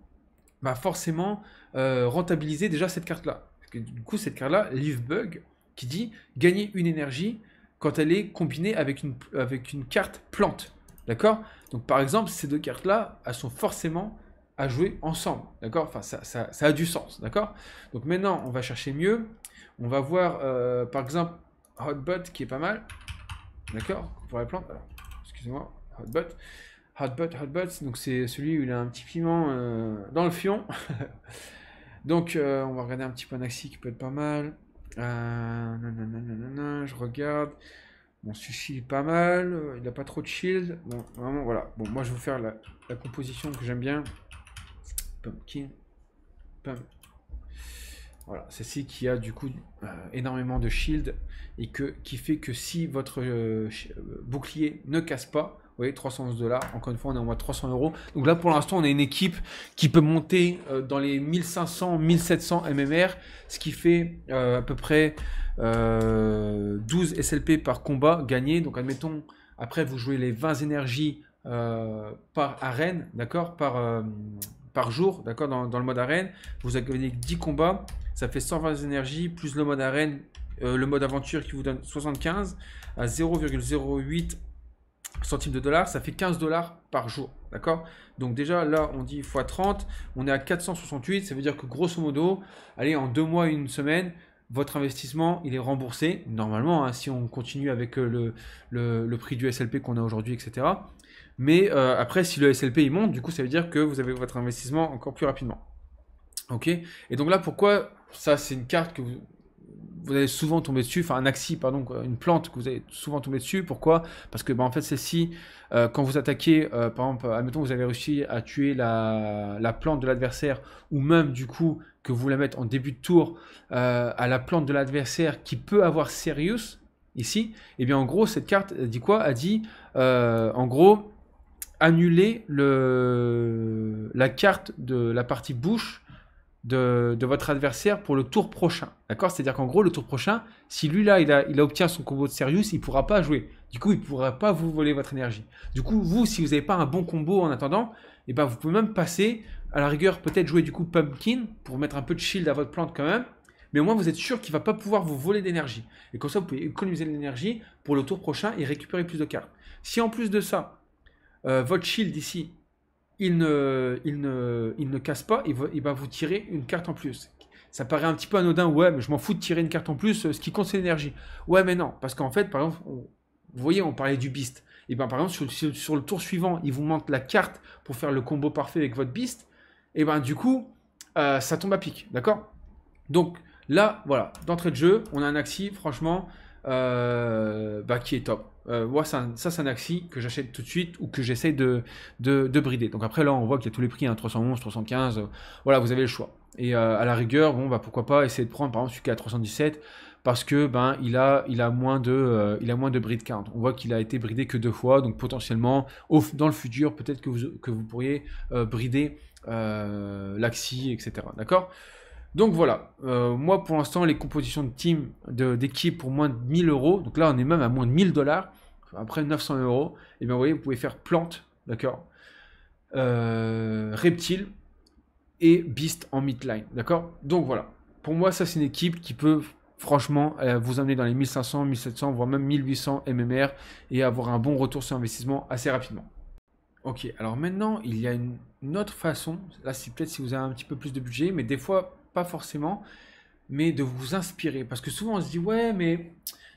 bah forcément, euh, rentabiliser déjà cette carte-là. Du coup, cette carte-là, Leave Bug, qui dit gagner une énergie quand elle est combinée avec une, avec une carte plante. D'accord? Donc, par exemple, ces deux cartes-là, elles sont forcément à jouer ensemble. D'accord? Enfin, ça, ça, ça a du sens. D'accord? Donc, maintenant, on va chercher mieux. On va voir, euh, par exemple, Hotbot qui est pas mal. D'accord? Pour la plante. Excusez-moi, Hotbot. Hotbot, Hotbot. Donc, c'est celui où il a un petit piment euh, dans le fion. Donc, euh, on va regarder un petit peu un Axie qui peut être pas mal. Euh, nanana, nanana, je regarde. Mon sushi est pas mal. Il n'a pas trop de shield. Bon, vraiment, voilà. Bon, moi, je vais vous faire la, la composition que j'aime bien. Pumpkin. Pum. Voilà, celle-ci qui a du coup euh, énormément de shield et que, qui fait que si votre euh, bouclier ne casse pas, vous voyez, trois cent onze dollars, encore une fois, on est en moins de trois cents euros. Donc là, pour l'instant, on a une équipe qui peut monter euh, dans les mille cinq cents, mille sept cents M M R, ce qui fait euh, à peu près euh, douze S L P par combat gagné. Donc, admettons, après, vous jouez les vingt énergies euh, par arène, d'accord, par, euh, par jour, d'accord, dans, dans le mode arène. Vous avez dix combats, ça fait cent vingt énergies, plus le mode arène, euh, le mode aventure qui vous donne soixante-quinze à zéro virgule zéro huit centimes de dollars, ça fait quinze dollars par jour, d'accord? Donc déjà, là, on dit fois trente, on est à quatre cent soixante-huit, ça veut dire que grosso modo, allez, en deux mois, une semaine, votre investissement, il est remboursé, normalement, hein, si on continue avec le, le, le prix du S L P qu'on a aujourd'hui, et cetera. Mais euh, après, si le S L P, il monte, du coup, ça veut dire que vous avez votre investissement encore plus rapidement. Ok? Et donc là, pourquoi ça, c'est une carte que vous... vous allez souvent tomber dessus, enfin un axi, pardon, une plante que vous allez souvent tomber dessus. Pourquoi? Parce que, bah, en fait, celle-ci, euh, quand vous attaquez, euh, par exemple, admettons que vous avez réussi à tuer la, la plante de l'adversaire, ou même, du coup, que vous la mettez en début de tour euh, à la plante de l'adversaire qui peut avoir Serious, ici, et eh bien, en gros, cette carte, elle dit quoi? Elle dit, euh, en gros, annuler le, la carte de la partie bouche De, de votre adversaire pour le tour prochain, d'accord? C'est-à-dire qu'en gros, le tour prochain, si lui là, il a, il a obtient son combo de Serious, il pourra pas jouer. Du coup, il pourra pas vous voler votre énergie. Du coup, vous, si vous n'avez pas un bon combo en attendant, et eh ben, vous pouvez même passer, à la rigueur, peut-être jouer du coup Pumpkin pour mettre un peu de shield à votre plante quand même, mais au moins, vous êtes sûr qu'il va pas pouvoir vous voler d'énergie. Et comme ça, vous pouvez économiser de l'énergie pour le tour prochain et récupérer plus de cartes. Si en plus de ça, euh, votre shield ici, Il ne, il, ne, il ne casse pas, il va, il va vous tirer une carte en plus. Ça paraît un petit peu anodin, ouais, mais je m'en fous de tirer une carte en plus, ce qui compte c'est l'énergie. Ouais, mais non, parce qu'en fait, par exemple, on, vous voyez, on parlait du Beast. Et bien, par exemple, sur, sur, sur le tour suivant, il vous manque la carte pour faire le combo parfait avec votre Beast. Et bien, du coup, euh, ça tombe à pic, d'accord? Donc là, voilà, d'entrée de jeu, on a un Axie, franchement, euh, bah, qui est top. Euh, ouais, ça, ça c'est un Axie que j'achète tout de suite ou que j'essaie de, de, de brider. Donc après là on voit qu'il y a tous les prix, hein, trois cent onze, trois cent quinze, euh, voilà, vous avez le choix. Et euh, à la rigueur, bon bah pourquoi pas essayer de prendre par exemple celui qui est à trois cent dix-sept parce que ben il a, il a moins de euh, il a moins de breed count. On voit qu'il a été bridé que deux fois, donc potentiellement au, dans le futur peut-être que vous, que vous pourriez euh, brider euh, l'Axie, et cetera. D'accord ? Donc voilà, euh, moi pour l'instant les compositions de team, d'équipe pour moins de mille euros, donc là on est même à moins de mille dollars, après neuf cents euros, et bien vous voyez vous pouvez faire plante, d'accord, euh, reptile et beast en midline, d'accord. Donc voilà, pour moi ça c'est une équipe qui peut franchement euh, vous amener dans les mille cinq cents, mille sept cents, voire même mille huit cents M M R et avoir un bon retour sur investissement assez rapidement. Ok, alors maintenant il y a une, une autre façon, là c'est peut-être si vous avez un petit peu plus de budget, mais des fois pas forcément, mais de vous inspirer, parce que souvent on se dit ouais mais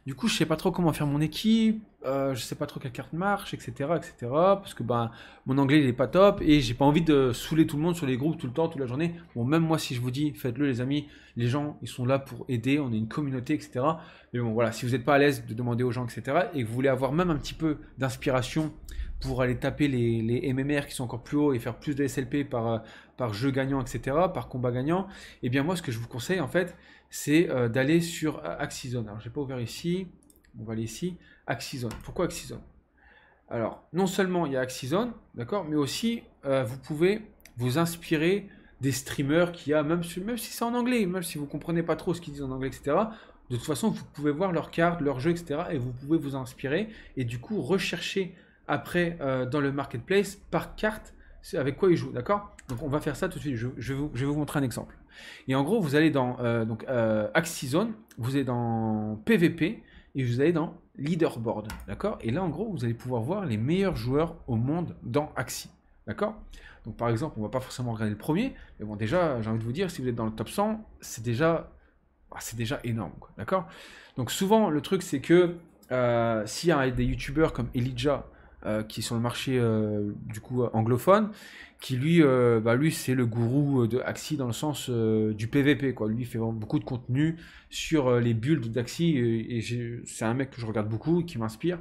du coup je sais pas trop comment faire mon équipe, euh, je sais pas trop quelle carte marche, etc, etc, parce que ben mon anglais il est pas top et j'ai pas envie de saouler tout le monde sur les groupes tout le temps, toute la journée. Bon, même moi si je vous dis faites-le les amis, les gens ils sont là pour aider, on est une communauté, etc, mais bon voilà, si vous n'êtes pas à l'aise de demander aux gens, etc, et que vous voulez avoir même un petit peu d'inspiration pour aller taper les, les M M R qui sont encore plus hauts et faire plus de S L P par, par jeu gagnant, et cetera, par combat gagnant, et bien moi, ce que je vous conseille, en fait, c'est euh, d'aller sur AxiZone. Alors, je n'ai pas ouvert ici, on va aller ici, AxiZone. Pourquoi AxiZone? Alors, non seulement il y a AxiZone, d'accord, mais aussi, euh, vous pouvez vous inspirer des streamers qu'il y a, même, même si c'est en anglais, même si vous ne comprenez pas trop ce qu'ils disent en anglais, et cetera, de toute façon, vous pouvez voir leurs cartes, leurs jeux, et cetera, et vous pouvez vous inspirer, et du coup, rechercher après euh, dans le marketplace par carte avec quoi il joue, d'accord. Donc on va faire ça tout de suite, je, je, vais vous, je vais vous montrer un exemple. Et en gros vous allez dans euh, donc euh, AxiZone, vous allez dans P V P et vous allez dans leaderboard, d'accord, et là en gros vous allez pouvoir voir les meilleurs joueurs au monde dans Axie, d'accord. Donc par exemple on va pas forcément regarder le premier, mais bon déjà j'ai envie de vous dire, si vous êtes dans le top cent, c'est déjà bah, c'est déjà énorme, d'accord. Donc souvent le truc c'est que euh, s'il y a des youtubeurs comme Elijah Euh, qui est sur le marché euh, du coup anglophone, qui lui, euh, bah, lui c'est le gourou de Axie dans le sens euh, du P V P, quoi. Lui il fait beaucoup de contenu sur euh, les builds d'Axie, et, et c'est un mec que je regarde beaucoup, qui m'inspire.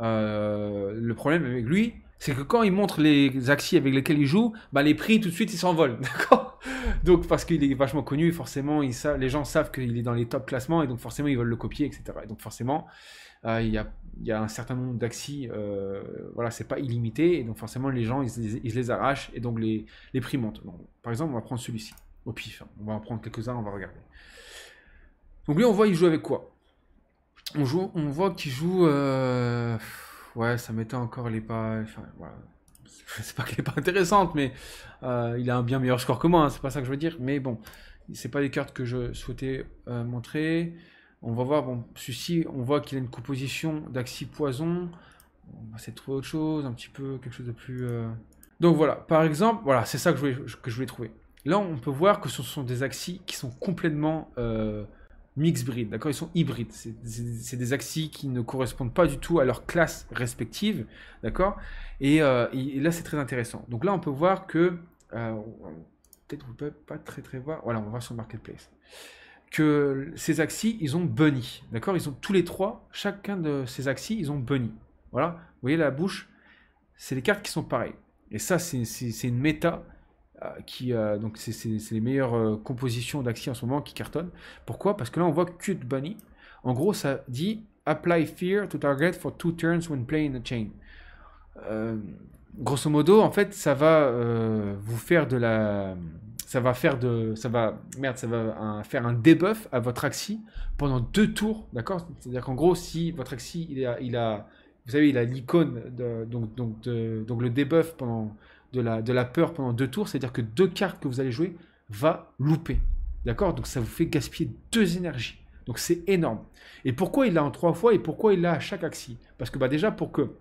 Euh, le problème avec lui, c'est que quand il montre les Axies avec lesquels il joue, bah, les prix tout de suite ils s'envolent, d'accord. Donc parce qu'il est vachement connu, forcément ils savent, les gens savent qu'il est dans les top classements, et donc forcément ils veulent le copier, et cetera. Et donc forcément il euh, y, a, y a un certain nombre d'Axies, euh, voilà, c'est pas illimité, et donc forcément les gens ils, ils les arrachent, et donc les, les prix montent. Donc, par exemple on va prendre celui-ci, au pif, hein, on va en prendre quelques-uns, on va regarder. Donc lui on voit il joue avec quoi, on, joue, on voit qu'il joue, euh... ouais ça m'éteint encore, il est pas, enfin voilà, c'est pas qu'elle est pas intéressante, mais euh, il a un bien meilleur score que moi, hein, c'est pas ça que je veux dire, mais bon, c'est pas les cartes que je souhaitais euh, montrer. On va voir, bon, celui-ci, on voit qu'il a une composition d'Axie Poison. On va essayer de trouver autre chose, un petit peu, quelque chose de plus... Euh... Donc voilà, par exemple, voilà, c'est ça que je, voulais, que je voulais trouver. Là, on peut voir que ce sont des Axies qui sont complètement euh, mix-breed, d'accord? Ils sont hybrides, c'est des Axies qui ne correspondent pas du tout à leur classe respective, d'accord? et, euh, et là, c'est très intéressant. Donc là, on peut voir que... Euh, peut-être vous ne pouvez pas très très voir... Voilà, on va voir sur le marketplace. Que ces Axies, ils ont bunny, d'accord, ils ont tous les trois, chacun de ces Axies, ils ont bunny, voilà, vous voyez la bouche, c'est les cartes qui sont pareilles, et ça c'est une méta, euh, qui, euh, donc c'est les meilleures euh, compositions d'Axies en ce moment qui cartonnent. Pourquoi? Parce que là on voit cute bunny, en gros ça dit apply fear to target for two turns when playing a chain, euh, grosso modo en fait ça va euh, vous faire de la... Ça va faire de, ça va, merde, ça va un, faire un debuff à votre Axie pendant deux tours, d'accord. C'est-à-dire qu'en gros, si votre Axie, il a, il a, vous savez, il a l'icône, donc, donc, de, donc le debuff pendant de la, de la peur pendant deux tours, c'est-à-dire que deux cartes que vous allez jouer va louper, d'accord. Donc ça vous fait gaspiller deux énergies, donc c'est énorme. Et pourquoi il l'a en trois fois et pourquoi il l'a à chaque Axie? Parce que bah déjà pour que,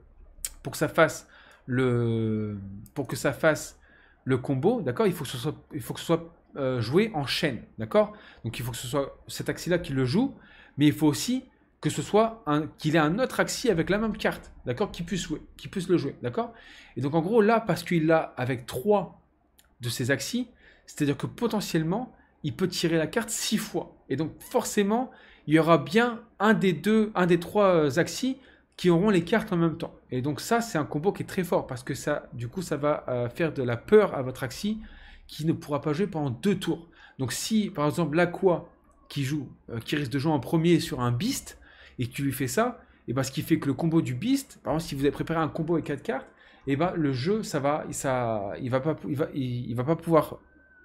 pour que ça fasse le, pour que ça fasse le combo, d'accord, il faut que ce soit, il faut que ce soit euh, joué en chaîne, d'accord. Donc il faut que ce soit cet Axie-là qui le joue, mais il faut aussi que ce soit qu'il ait un autre Axie avec la même carte, d'accord, qui puisse jouer, qui puisse le jouer, d'accord. Et donc en gros là, parce qu'il l'a avec trois de ses Axies, c'est-à-dire que potentiellement il peut tirer la carte six fois, et donc forcément il y aura bien un des deux, un des trois Axies qui auront les cartes en même temps. Et donc ça, c'est un combo qui est très fort, parce que ça, du coup, ça va euh, faire de la peur à votre Axie, qui ne pourra pas jouer pendant deux tours. Donc si, par exemple, l'Aqua, qui joue, euh, qui risque de jouer en premier sur un Beast, et que tu lui fais ça, et ben, ce qui fait que le combo du Beast, par exemple, si vous avez préparé un combo avec quatre cartes, et ben, le jeu, ça va, ça, il va pas, il va, il, il va pas pouvoir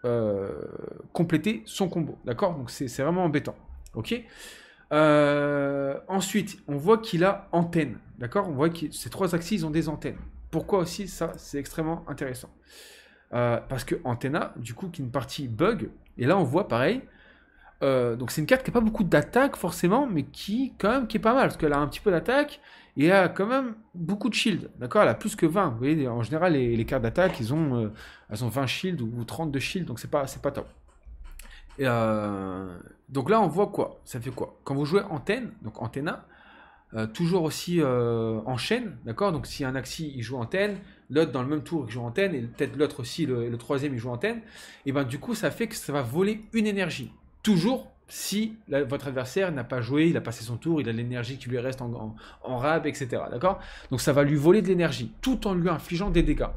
euh, compléter son combo, d'accord? Donc c'est vraiment embêtant, ok? Euh, ensuite, on voit qu'il a antenne, d'accord? On voit que ces trois axes, ils ont des antennes. Pourquoi aussi ça? C'est extrêmement intéressant. Euh, parce que Antenna, du coup, qui est une partie bug, et là on voit pareil, euh, donc c'est une carte qui n'a pas beaucoup d'attaque forcément, mais qui, quand même, qui est pas mal, parce qu'elle a un petit peu d'attaque, et elle a quand même beaucoup de shield, d'accord? Elle a plus que vingt, vous voyez, en général, les, les cartes d'attaque, ils ont, euh, elles ont vingt shield ou trente de shield, donc c'est pas, c'est pas top. Et euh, donc là, on voit quoi? Ça fait quoi? Quand vous jouez Antenne, donc Antenna, Euh, toujours aussi euh, en chaîne, d'accord? Donc si un axi il joue antenne, l'autre dans le même tour il joue antenne, et peut-être l'autre aussi, le, le troisième il joue antenne, et ben du coup ça fait que ça va voler une énergie. Toujours si la, votre adversaire n'a pas joué, il a passé son tour, il a de l'énergie qui lui reste en, en, en rab, et cetera. D'accord? Donc ça va lui voler de l'énergie, tout en lui infligeant des dégâts.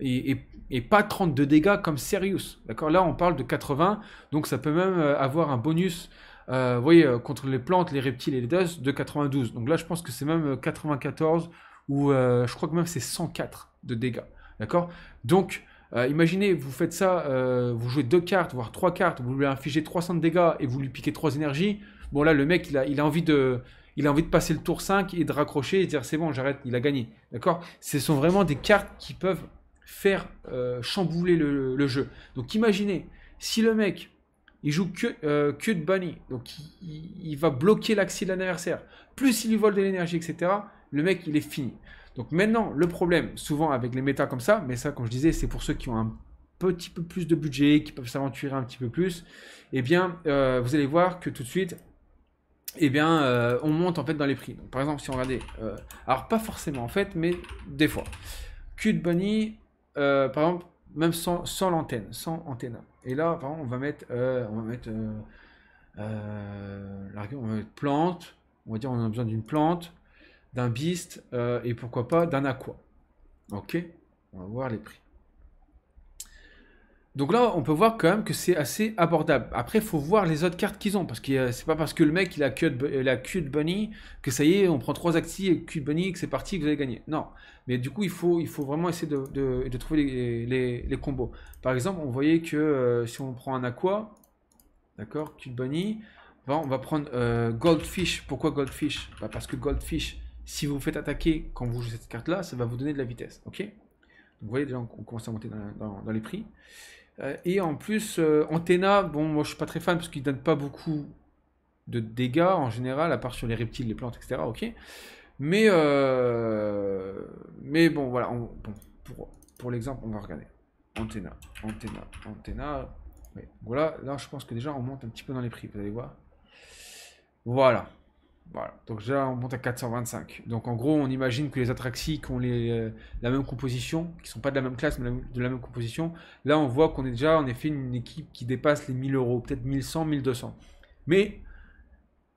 Et, et, et pas trente-deux dégâts comme Serious, d'accord? Là on parle de quatre-vingts, donc ça peut même avoir un bonus... Euh, vous voyez, euh, contre les plantes, les reptiles et les dust de quatre-vingt-douze. Donc là, je pense que c'est même quatre-vingt-quatorze ou euh, je crois que même c'est cent quatre de dégâts. D'accord? Donc, euh, imaginez, vous faites ça, euh, vous jouez deux cartes, voire trois cartes, vous lui infligez trois cents de dégâts et vous lui piquez trois énergies. Bon, là, le mec, il a, il a envie de... Il a envie de passer le tour cinq et de raccrocher et de dire c'est bon, j'arrête, il a gagné. D'accord? Ce sont vraiment des cartes qui peuvent faire euh, chambouler le, le jeu. Donc imaginez, si le mec... Il joue que, euh, que de Bunny, donc il, il va bloquer l'axe de l'adversaire. Plus il lui vole de l'énergie, et cetera, le mec, il est fini. Donc maintenant, le problème, souvent avec les méta comme ça, mais ça, comme je disais, c'est pour ceux qui ont un petit peu plus de budget, qui peuvent s'aventurer un petit peu plus, eh bien, euh, vous allez voir que tout de suite, eh bien, euh, on monte en fait dans les prix. Donc, par exemple, si on regardait, euh, alors pas forcément en fait, mais des fois, que de Bunny, euh, par exemple, même sans, sans l'antenne, sans antenne. Et là, par exemple, on va mettre, euh, on va mettre, euh, euh, on va mettre plante. On va dire, on a besoin d'une plante, d'un beast euh, et pourquoi pas d'un aqua. Ok, on va voir les prix. Donc là, on peut voir quand même que c'est assez abordable. Après, il faut voir les autres cartes qu'ils ont, parce que euh, c'est pas parce que le mec il a cute, il a cute bunny que ça y est, on prend trois axis et cute bunny que c'est parti, que vous allez gagner. Non, mais du coup, il faut, il faut vraiment essayer de, de, de trouver les, les, les combos. Par exemple, on voyait que euh, si on prend un aqua, d'accord, cute bunny, ben, on va prendre euh, goldfish. Pourquoi goldfish? Ben, parce que goldfish, si vous vous faites attaquer quand vous jouez cette carte-là, ça va vous donner de la vitesse. Ok. Donc, vous voyez déjà, on, on commence à monter dans, dans, dans les prix. Et en plus, euh, Antenna, bon, moi je suis pas très fan parce qu'il donne pas beaucoup de dégâts en général, à part sur les reptiles, les plantes, et cetera. Ok, mais euh, mais bon, voilà. On, bon, pour pour l'exemple, on va regarder Antenna, Antenna, Antenna. Ouais. Voilà, là je pense que déjà on monte un petit peu dans les prix. Vous allez voir. Voilà, voilà. Donc déjà on monte à quatre cent vingt-cinq. Donc en gros, on imagine que les Atraxis qui ont les, euh, la même composition, qui sont pas de la même classe mais de la même composition, là on voit qu'on est déjà en effet une équipe qui dépasse les mille euros, peut-être mille cent, mille deux cents. Mais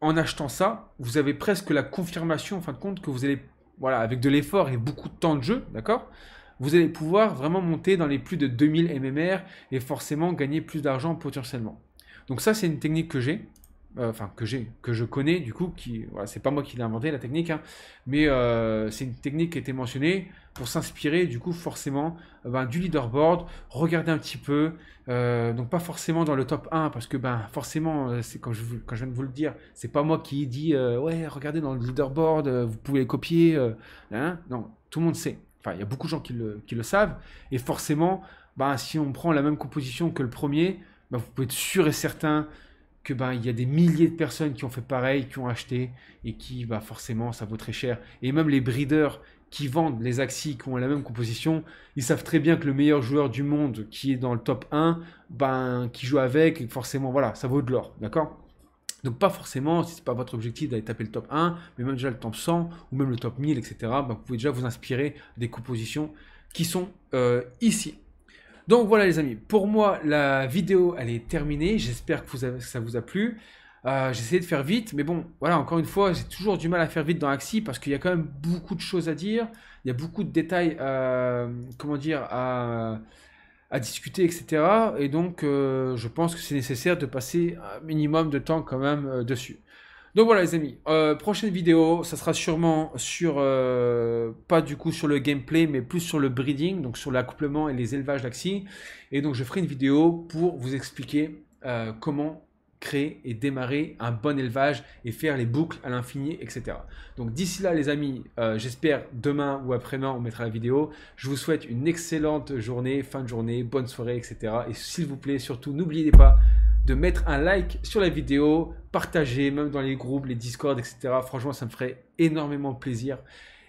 en achetant ça, vous avez presque la confirmation en fin de compte que vous allez, voilà, avec de l'effort et beaucoup de temps de jeu, d'accord, vous allez pouvoir vraiment monter dans les plus de deux mille M M R et forcément gagner plus d'argent potentiellement. Donc ça, c'est une technique que j'ai. Enfin, que j'ai, que je connais, du coup, qui, voilà, c'est pas moi qui l'ai inventé la technique, hein, mais euh, c'est une technique qui a été mentionnée pour s'inspirer, du coup, forcément, euh, ben, du leaderboard, regarder un petit peu, euh, donc pas forcément dans le top un, parce que, ben, forcément, c'est comme je, quand je viens de vous le dire, c'est pas moi qui dis, euh, ouais, regardez dans le leaderboard, euh, vous pouvez les copier, euh, hein, non, tout le monde sait, enfin, il y a beaucoup de gens qui le, qui le savent, et forcément, ben, si on prend la même composition que le premier, ben, vous pouvez être sûr et certain que ben, il y a des milliers de personnes qui ont fait pareil, qui ont acheté, et qui, ben, forcément, ça vaut très cher. Et même les breeders qui vendent les axis qui ont la même composition, ils savent très bien que le meilleur joueur du monde qui est dans le top un, ben, qui joue avec, et forcément, voilà, ça vaut de l'or, d'accord? Donc, pas forcément, si ce n'est pas votre objectif d'aller taper le top un, mais même déjà le top cent, ou même le top mille, et cetera, ben, vous pouvez déjà vous inspirer des compositions qui sont euh, ici. Donc voilà les amis, pour moi la vidéo elle est terminée, j'espère que, vous avez, que ça vous a plu. Euh, j'ai essayé de faire vite, mais bon, voilà, encore une fois, j'ai toujours du mal à faire vite dans Axie parce qu'il y a quand même beaucoup de choses à dire, il y a beaucoup de détails, euh, comment dire, à, à discuter, et cetera. Et donc euh, je pense que c'est nécessaire de passer un minimum de temps quand même euh, dessus. Donc voilà les amis, euh, prochaine vidéo, ça sera sûrement sur, euh, pas du coup sur le gameplay, mais plus sur le breeding, donc sur l'accouplement et les élevages d'Axie. Et donc je ferai une vidéo pour vous expliquer euh, comment créer et démarrer un bon élevage et faire les boucles à l'infini, et cetera. Donc d'ici là les amis, euh, j'espère demain ou après-demain on mettra la vidéo. Je vous souhaite une excellente journée, fin de journée, bonne soirée, et cetera. Et s'il vous plaît, surtout n'oubliez pas de mettre un like sur la vidéo, partager même dans les groupes, les Discord, et cetera. Franchement, ça me ferait énormément plaisir.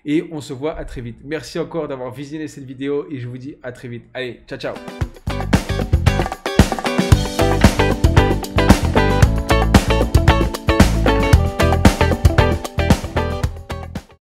Et on se voit à très vite. Merci encore d'avoir visionné cette vidéo et je vous dis à très vite. Allez, ciao, ciao!